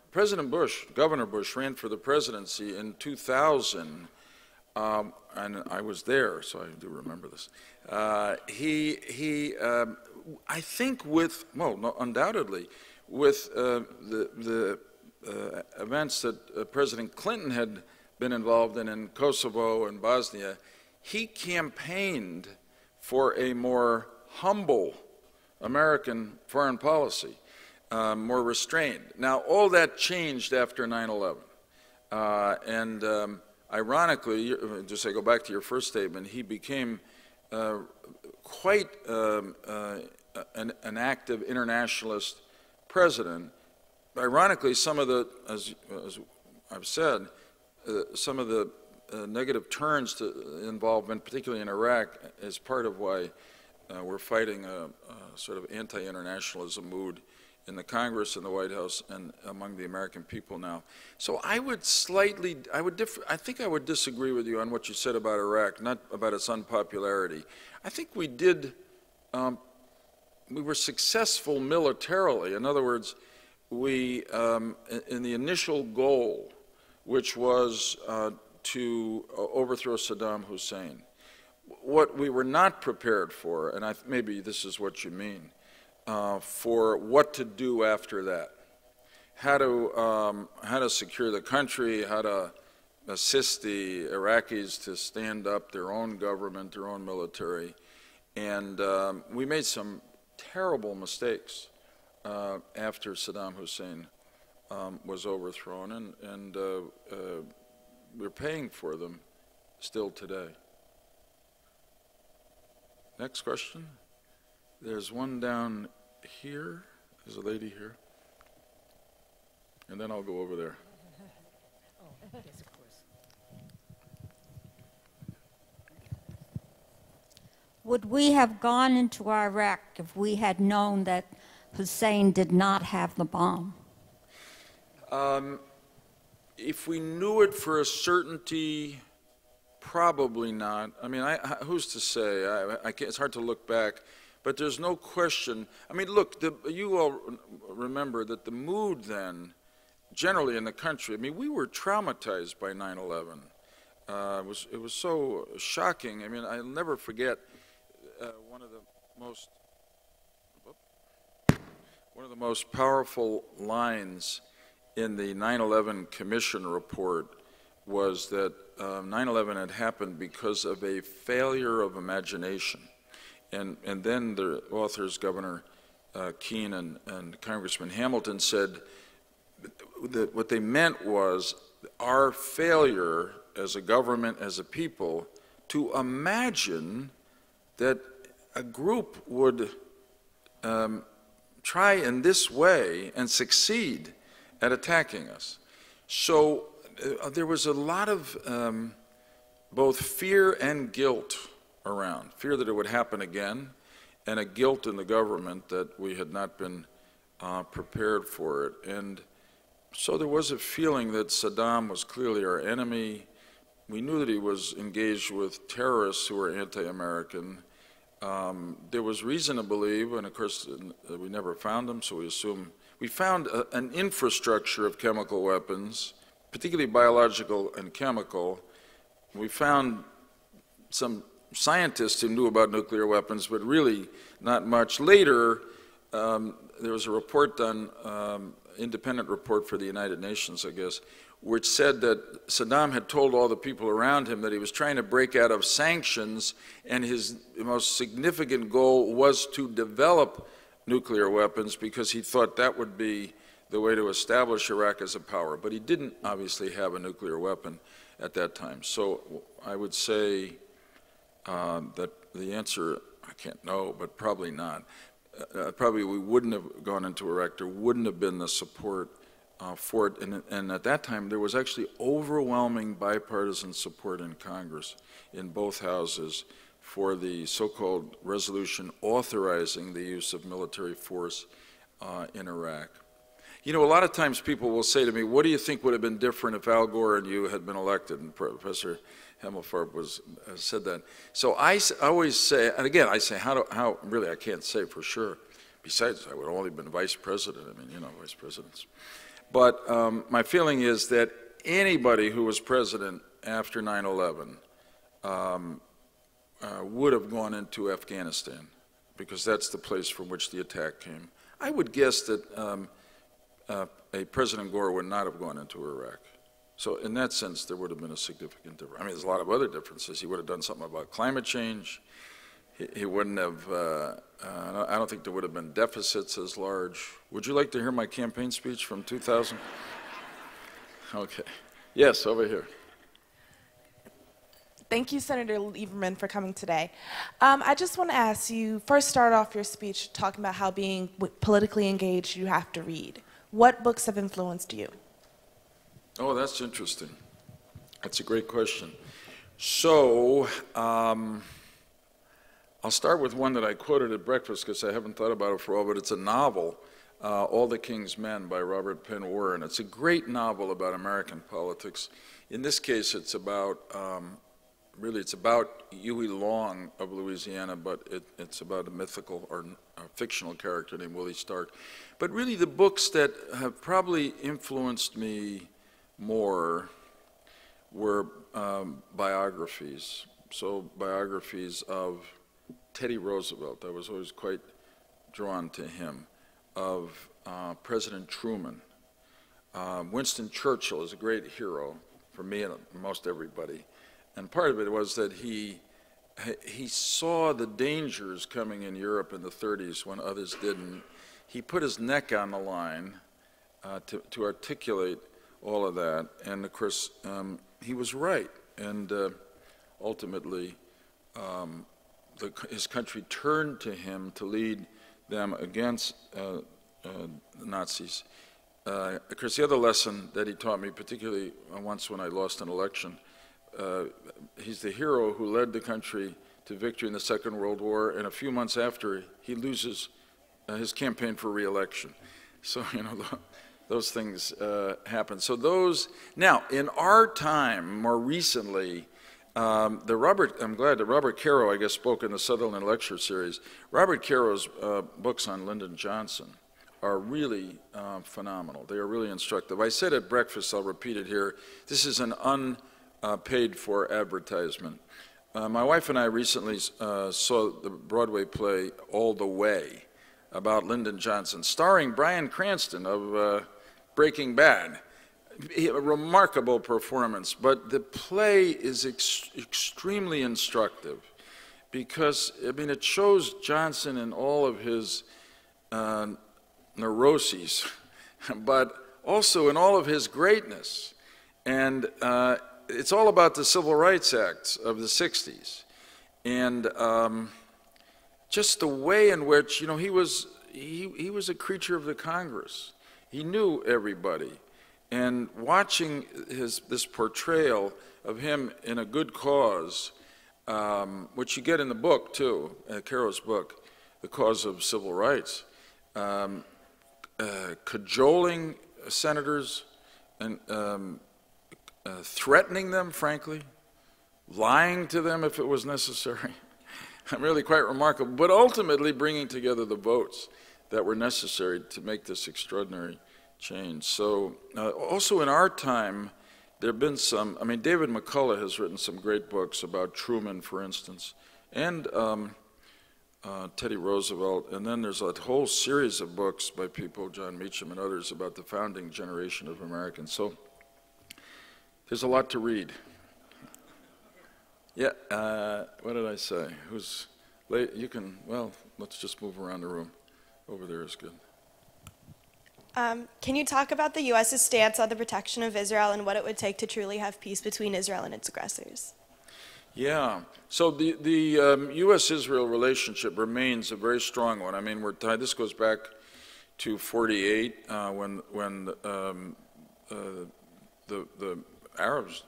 President Bush, Governor Bush, ran for the presidency in 2000, and I was there, so I do remember this. He I think with, well, no, undoubtedly, with the events that President Clinton had been involved in Kosovo and Bosnia, he campaigned for a more humble American foreign policy, more restrained. Now, all that changed after 9/11. Ironically, just to go back to your first statement, he became quite an active internationalist president. Ironically, some of the, as I've said, some of the negative turns to involvement, particularly in Iraq, is part of why we're fighting a sort of anti-internationalism mood in the Congress and the White House and among the American people now. So I would slightly, I think I would disagree with you on what you said about Iraq, not about its unpopularity. I think we did, we were successful militarily. In other words, we, in the initial goal, which was to overthrow Saddam Hussein, what we were not prepared for, and maybe this is what you mean, for what to do after that, how to secure the country, how to assist the Iraqis to stand up their own government, their own military, and we made some terrible mistakes after Saddam Hussein was overthrown, and we're paying for them still today. Next question. There's one down here. There's a lady here. And then I'll go over there. Oh, yes, of course. Would we have gone into Iraq if we had known that Hussein did not have the bomb? If we knew it for a certainty, probably not. I mean, who's to say? it's hard to look back. But there's no question. I mean, look, you all remember that the mood then, generally in the country, I mean, we were traumatized by 9/11. It was so shocking. I mean, I'll never forget one of the most powerful lines in the 9/11 Commission report was that 9/11 had happened because of a failure of imagination. And then the authors, Governor Keene and Congressman Hamilton, said that what they meant was our failure as a government, as a people, to imagine that a group would try in this way and succeed at attacking us. So there was a lot of both fear and guilt around, fear that it would happen again, and a guilt in the government that we had not been prepared for it. And so there was a feeling that Saddam was clearly our enemy. We knew that he was engaged with terrorists who were anti-American. There was reason to believe, and of course we never found them, so we assume. We found an infrastructure of chemical weapons, particularly biological and chemical. We found some scientists who knew about nuclear weapons, but really not much. Later, there was a report done, independent report for the United Nations, I guess, which said that Saddam had told all the people around him that he was trying to break out of sanctions, and his most significant goal was to develop nuclear weapons because he thought that would be the way to establish Iraq as a power. But he didn't obviously have a nuclear weapon at that time. So I would say that the answer, I can't know, but probably not. Probably we wouldn't have gone into Iraq. There wouldn't have been the support for it. And at that time, there was actually overwhelming bipartisan support in Congress, in both houses, for the so-called resolution authorizing the use of military force in Iraq. You know, a lot of times people will say to me, what do you think would have been different if Al Gore and you had been elected? And Professor Himmelfarb said that. So I always say, and again, I say, how really, I can't say for sure. Besides, I would have only been vice president. I mean, you know, vice presidents. But my feeling is that anybody who was president after 9/11 would have gone into Afghanistan, because that's the place from which the attack came. I would guess that President Gore would not have gone into Iraq. So in that sense, there would have been a significant difference. I mean, there's a lot of other differences. He would have done something about climate change. He wouldn't have, I don't think there would have been deficits as large. Would you like to hear my campaign speech from 2000? Okay. Yes, over here. Thank you, Senator Lieberman, for coming today. I just want to ask you, first start off your speech talking about how being politically engaged you have to read. What books have influenced you? Oh, that's interesting. That's a great question. So, I'll start with one that I quoted at breakfast because I haven't thought about it for a while, but it's a novel, All the King's Men by Robert Penn Warren. It's a great novel about American politics. In this case, it's about, really it's about Huey Long of Louisiana, but it's about a mythical or a fictional character named Willie Stark. But really the books that have probably influenced me more were biographies. So biographies of Teddy Roosevelt, I was always quite drawn to him, of President Truman. Winston Churchill is a great hero for me and most everybody. And part of it was that he saw the dangers coming in Europe in the 30s when others didn't. He put his neck on the line to articulate all of that. And of course, he was right. And ultimately, his country turned to him to lead them against the Nazis. Of course, the other lesson that he taught me, particularly once when I lost an election, he's the hero who led the country to victory in the Second World War, and a few months after, he loses his campaign for re-election. So, you know, those things happen. So those, now, in our time, more recently, I'm glad that Robert Caro, I guess, spoke in the Sutherland Lecture Series. Robert Caro's books on Lyndon Johnson are really phenomenal. They are really instructive. I said at breakfast, I'll repeat it here, this is an unpaid-for advertisement. My wife and I recently saw the Broadway play All the Way about Lyndon Johnson, starring Bryan Cranston of Breaking Bad. A remarkable performance, but the play is extremely instructive because, I mean, it shows Johnson in all of his neuroses, but also in all of his greatness. And it's all about the Civil Rights Acts of the 60s. And just the way in which, you know, he was a creature of the Congress. He knew everybody. And watching this portrayal of him in a good cause, which you get in the book too, Caro's book, The Cause of Civil Rights, cajoling senators and threatening them, frankly, lying to them if it was necessary, really quite remarkable, but ultimately bringing together the votes that were necessary to make this extraordinary change. So also in our time, there have been some, I mean, David McCullough has written some great books about Truman, for instance, and Teddy Roosevelt, and then there's a whole series of books by people, John Meacham and others, about the founding generation of Americans. So there's a lot to read. Yeah, what did I say? Who's late? You can, well, let's just move around the room. Over there is good. Can you talk about the U.S.'s stance on the protection of Israel and what it would take to truly have peace between Israel and its aggressors? Yeah. So the U.S.-Israel relationship remains a very strong one. I mean, we're tied. This goes back to 48 when the Arabs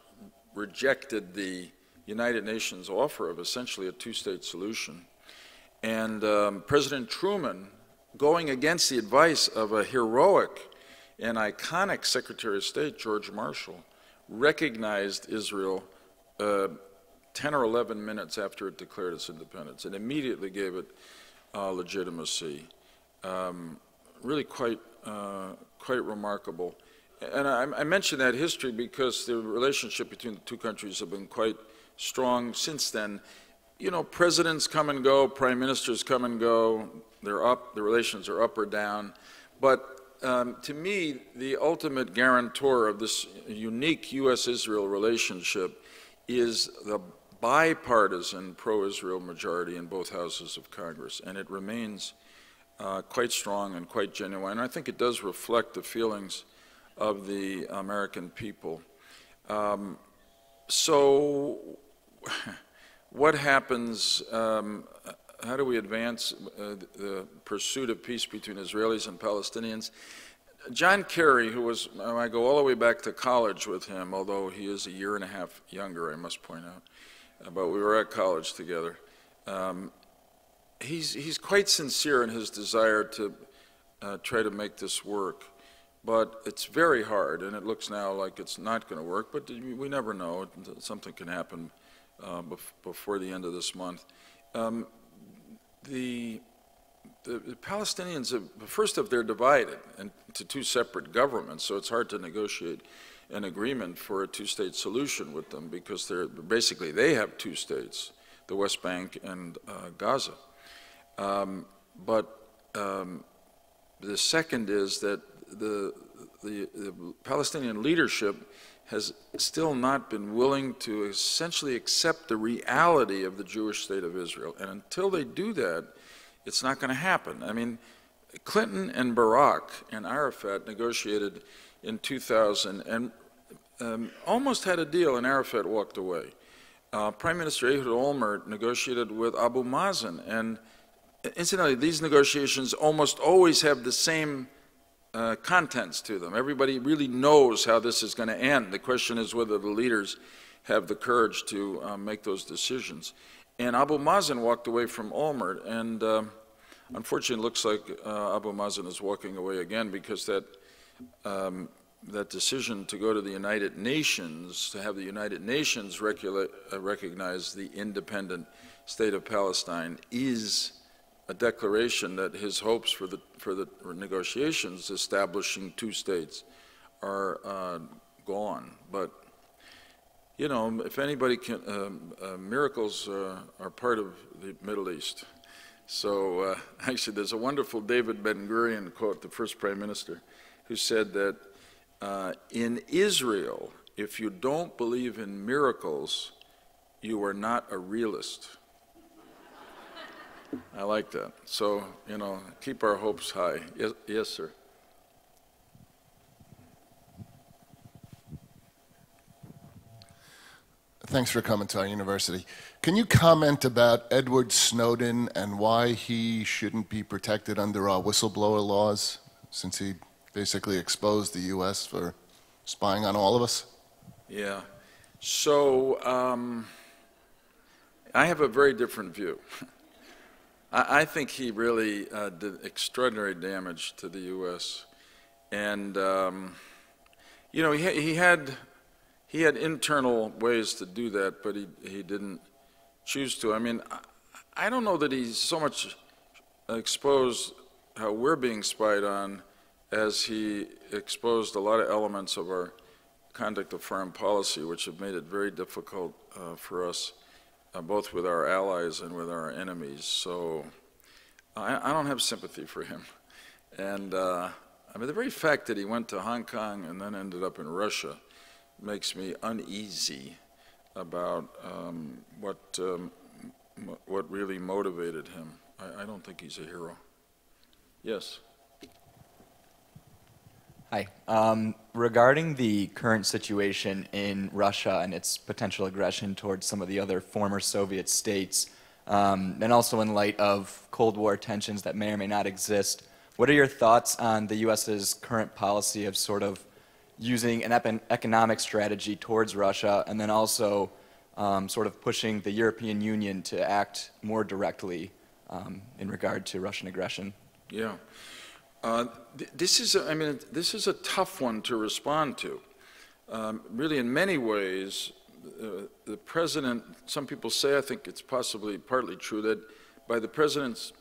rejected the United Nations offer of essentially a two-state solution. And President Truman, going against the advice of a heroic and iconic Secretary of State, George Marshall, recognized Israel 10 or 11 minutes after it declared its independence and immediately gave it legitimacy. Really quite remarkable. And I mention that history because the relationship between the two countries have been quite strong since then. You know, presidents come and go, prime ministers come and go, they're up, the relations are up or down. But to me, the ultimate guarantor of this unique U.S.-Israel relationship is the bipartisan pro-Israel majority in both houses of Congress. And it remains quite strong and quite genuine. And I think it does reflect the feelings of the American people. So what happens, how do we advance the pursuit of peace between Israelis and Palestinians? John Kerry, who was, I go all the way back to college with him, although he is a year and a half younger, I must point out, but we were at college together. He's quite sincere in his desire to try to make this work, but it's very hard, and it looks now like it's not going to work, but we never know. Something can happen before the end of this month. The Palestinians, first off, they're divided into two separate governments, so it's hard to negotiate an agreement for a two-state solution with them because they're basically, they have two states, the West Bank and Gaza. But the second is that the Palestinian leadership has still not been willing to essentially accept the reality of the Jewish state of Israel. And until they do that, it's not going to happen. I mean, Clinton and Barack and Arafat negotiated in 2000 and almost had a deal, and Arafat walked away. Prime Minister Ehud Olmert negotiated with Abu Mazen. And incidentally, these negotiations almost always have the same contents to them. Everybody really knows how this is going to end. The question is whether the leaders have the courage to make those decisions. And Abu Mazen walked away from Olmert, and unfortunately it looks like Abu Mazen is walking away again because that that decision to go to the United Nations, to have the United Nations recognize the independent state of Palestine, is a declaration that his hopes for the negotiations establishing two states are gone. But you know, if anybody can, miracles are part of the Middle East. So actually, there's a wonderful David Ben-Gurion quote, the first prime minister, who said that in Israel, if you don't believe in miracles, you are not a realist. I like that. So, you know, keep our hopes high. Yes, yes sir. Thanks for coming to our university. Can you comment about Edward Snowden and why he shouldn't be protected under our whistleblower laws, since he basically exposed the U.S. for spying on all of us? Yeah. So I have a very different view. I think he really did extraordinary damage to the U.S. And, you know, he had internal ways to do that, but he didn't choose to. I mean, I don't know that he's so much exposed how we're being spied on as he exposed a lot of elements of our conduct of foreign policy, which have made it very difficult for us, both with our allies and with our enemies. So I don't have sympathy for him. And I mean, the very fact that he went to Hong Kong and then ended up in Russia makes me uneasy about what really motivated him. I don't think he's a hero. Yes. Hi. Regarding the current situation in Russia and its potential aggression towards some of the other former Soviet states, and also in light of Cold War tensions that may or may not exist, what are your thoughts on the U.S.'s current policy of sort of using an economic strategy towards Russia, and then also sort of pushing the European Union to act more directly in regard to Russian aggression? Yeah. This is a tough one to respond to. Really, in many ways, the president, some people say, I think it's possibly partly true, that by the president's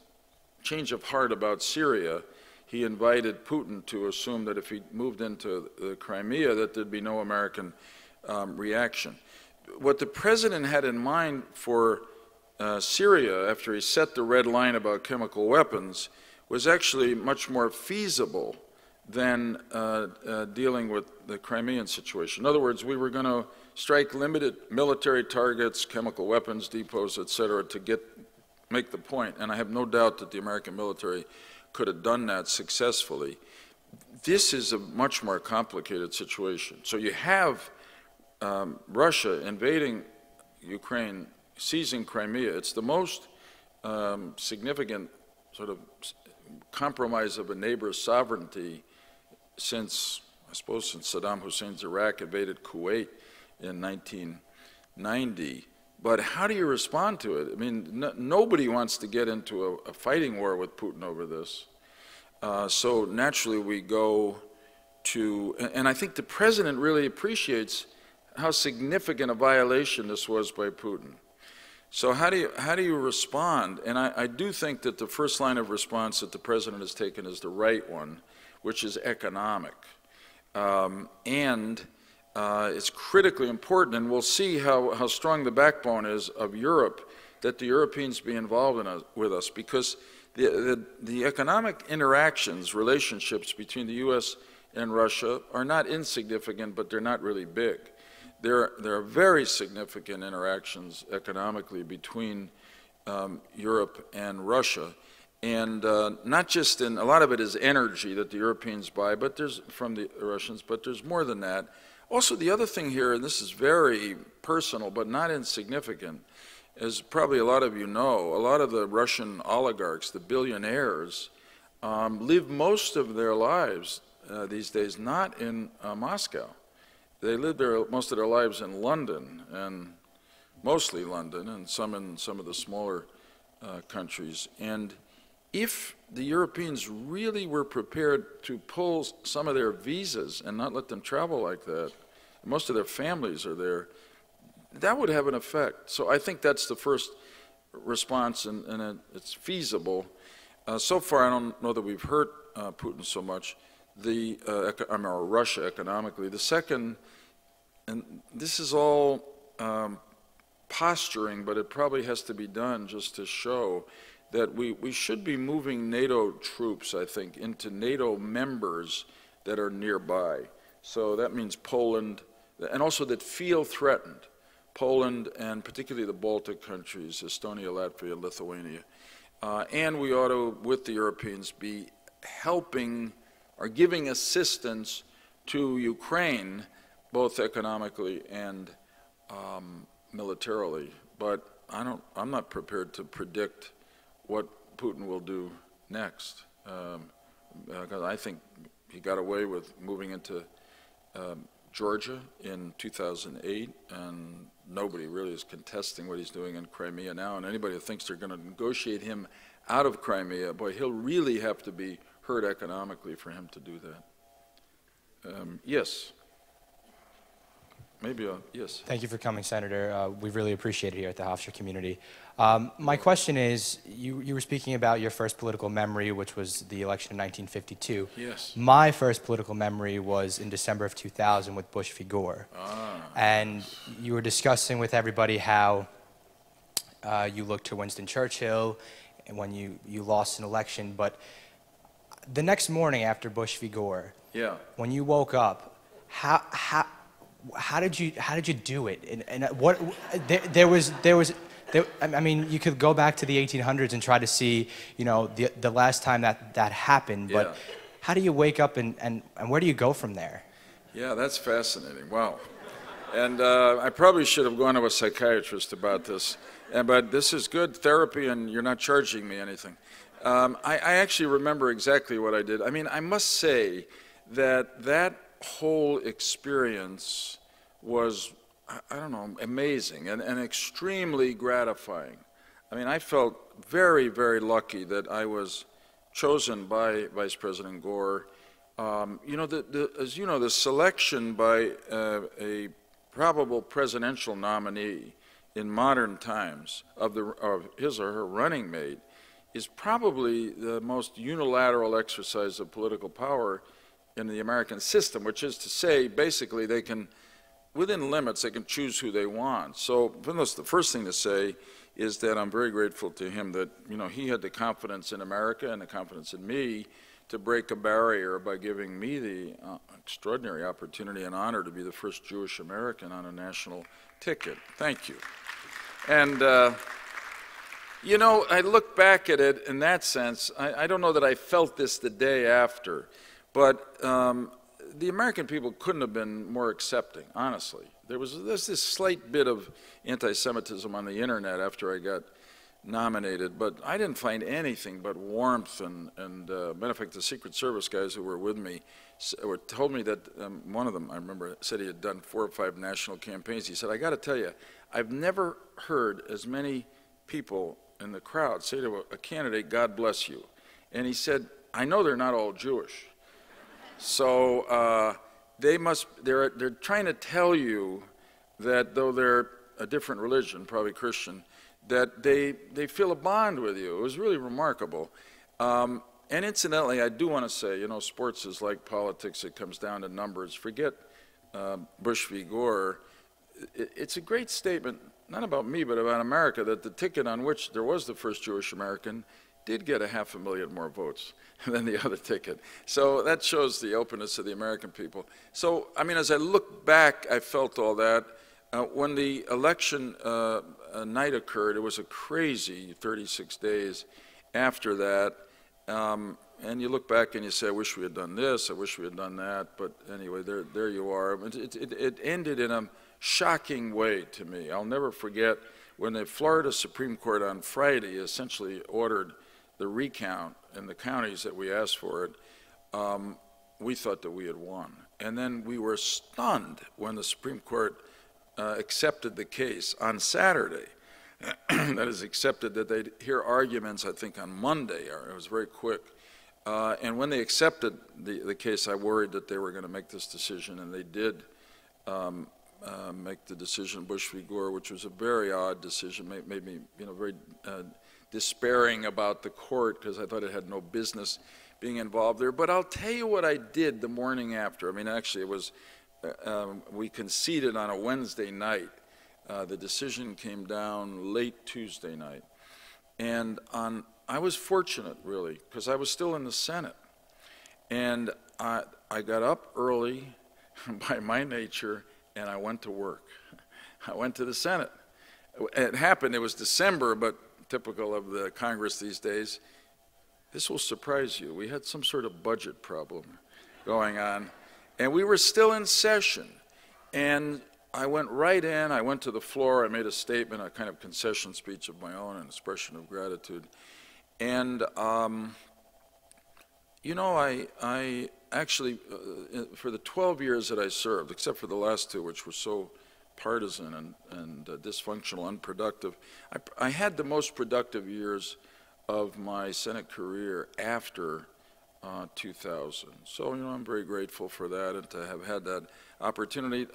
change of heart about Syria, he invited Putin to assume that if he moved into the Crimea, that there'd be no American reaction. What the president had in mind for Syria, after he set the red line about chemical weapons, was actually much more feasible than dealing with the Crimean situation. In other words, we were going to strike limited military targets, chemical weapons depots, et cetera, to make the point. And I have no doubt that the American military could have done that successfully. This is a much more complicated situation. So you have Russia invading Ukraine, seizing Crimea. It's the most significant sort of compromise of a neighbor's sovereignty since, I suppose, since Saddam Hussein's Iraq invaded Kuwait in 1990. But how do you respond to it? I mean, nobody wants to get into a fighting war with Putin over this. So naturally we go to, and I think the president really appreciates how significant a violation this was by Putin. So how do you respond? And I do think that the first line of response that the president has taken is the right one, which is economic. It's critically important, and we'll see how strong the backbone is of Europe, that the Europeans be involved with us, because the economic interactions, relationships between the U.S. and Russia are not insignificant, but they're not really big. There are very significant interactions economically between Europe and Russia, and not just in, a lot of it is energy that the Europeans buy, but there's from the Russians, but there's more than that. Also, the other thing here, and this is very personal but not insignificant, as probably a lot of you know, a lot of the Russian oligarchs, the billionaires, live most of their lives these days not in Moscow. They live most of their lives in London, and mostly London, and some in some of the smaller countries. And if the Europeans really were prepared to pull some of their visas and not let them travel like that, most of their families are there, that would have an effect. So I think that's the first response, and it's feasible. So far, I don't know that we've hurt Putin so much, or Russia economically. The second, and this is all posturing, but it probably has to be done just to show that we should be moving NATO troops, I think, into NATO members that are nearby. So that means Poland, and also that feel threatened. Poland and particularly the Baltic countries, Estonia, Latvia, Lithuania. And we ought to, with the Europeans, be helping or giving assistance to Ukraine, both economically and militarily. But I'm not prepared to predict what Putin will do next. Because I think he got away with moving into Georgia in 2008, and nobody really is contesting what he's doing in Crimea now, and anybody who thinks they're going to negotiate him out of Crimea, boy, he'll really have to be hurt economically for him to do that. Yes. Maybe, yes. Thank you for coming, Senator. We really appreciate it here at the Hofstra community. My question is, you were speaking about your first political memory, which was the election in 1952. Yes. My first political memory was in December of 2000 with Bush v. Gore. Ah. And you were discussing with everybody how you looked to Winston Churchill and when you lost an election. But the next morning after Bush v. Gore, yeah, when you woke up, how did you do it? And what there was I mean, you could go back to the 1800s and try to see, you know, the last time that happened. But yeah, how do you wake up and where do you go from there? Yeah, that's fascinating. Wow. And I probably should have gone to a psychiatrist about this. But this is good therapy, and you're not charging me anything. I actually remember exactly what I did. I mean, I must say that whole experience was, I don't know, amazing and extremely gratifying. I mean, I felt very, very lucky that I was chosen by Vice President Gore. You know, as you know, the selection by a probable presidential nominee in modern times of his or her running mate is probably the most unilateral exercise of political power in the American system, which is to say, basically, they can, within limits, they can choose who they want. So the first thing to say is that I'm very grateful to him that, you know, he had the confidence in America and the confidence in me to break a barrier by giving me the extraordinary opportunity and honor to be the first Jewish American on a national ticket. Thank you. And, you know, I look back at it in that sense. I don't know that I felt this the day after. But the American people couldn't have been more accepting, honestly. There's this slight bit of anti-Semitism on the internet after I got nominated, but I didn't find anything but warmth and matter of fact, the Secret Service guys who were with me told me that one of them, I remember, said he had done 4 or 5 national campaigns. He said, I got to tell you, I've never heard as many people in the crowd say to a candidate, God bless you. And he said, I know they're not all Jewish. So they're trying to tell you that though they're a different religion, probably Christian, that they feel a bond with you. It was really remarkable. And incidentally, I do want to say, you know, sports is like politics. It comes down to numbers. Forget Bush v. Gore. It's a great statement, not about me, but about America, that the ticket on which there was the first Jewish American did get 500,000 more votes than the other ticket. So that shows the openness of the American people. So, I mean, as I look back, I felt all that. When the election night occurred, it was a crazy 36 days after that. And you look back and you say, I wish we had done this, I wish we had done that. But anyway, there you are. It ended in a shocking way to me. I'll never forget when the Florida Supreme Court on Friday essentially ordered the recount in the counties that we asked for it, we thought that we had won. And then we were stunned when the Supreme Court accepted the case on Saturday. that is accepted, that they'd hear arguments, I think, on Monday, or it was very quick. And when they accepted the case, I worried that they were going to make this decision, and they did make the decision, Bush v. Gore, which was a very odd decision. It made me, you know, very despairing about the court, because I thought it had no business being involved there. But I'll tell you what I did the morning after. I mean, actually, it was, we conceded on a Wednesday night. The decision came down late Tuesday night. And on, I was fortunate, really, because I was still in the Senate. And I got up early by my nature, and I went to work. I went to the Senate. It happened, it was December, but typical of the Congress these days. This will surprise you. We had some sort of budget problem going on. And we were still in session. And I went right in, I went to the floor, I made a statement, a kind of concession speech of my own, an expression of gratitude. And, you know, I actually, for the 12 years that I served, except for the last two, which were so partisan and dysfunctional, unproductive, I had the most productive years of my Senate career after 2000. So, you know, I'm very grateful for that and to have had that opportunity.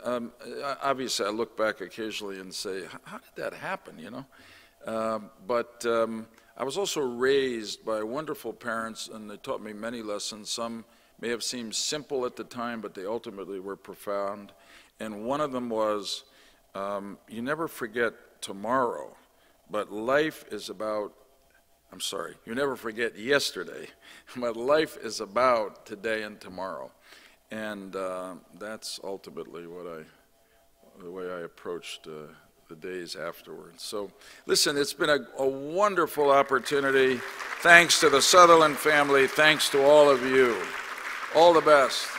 Obviously, I look back occasionally and say, how did that happen, you know? I was also raised by wonderful parents, and they taught me many lessons. Some may have seemed simple at the time, but they ultimately were profound. And one of them was, you never forget tomorrow, but life is about, I'm sorry, you never forget yesterday, but life is about today and tomorrow. And that's ultimately what the way I approached the days afterwards. So listen, it's been a wonderful opportunity. Thanks to the Sutherland family. Thanks to all of you. All the best.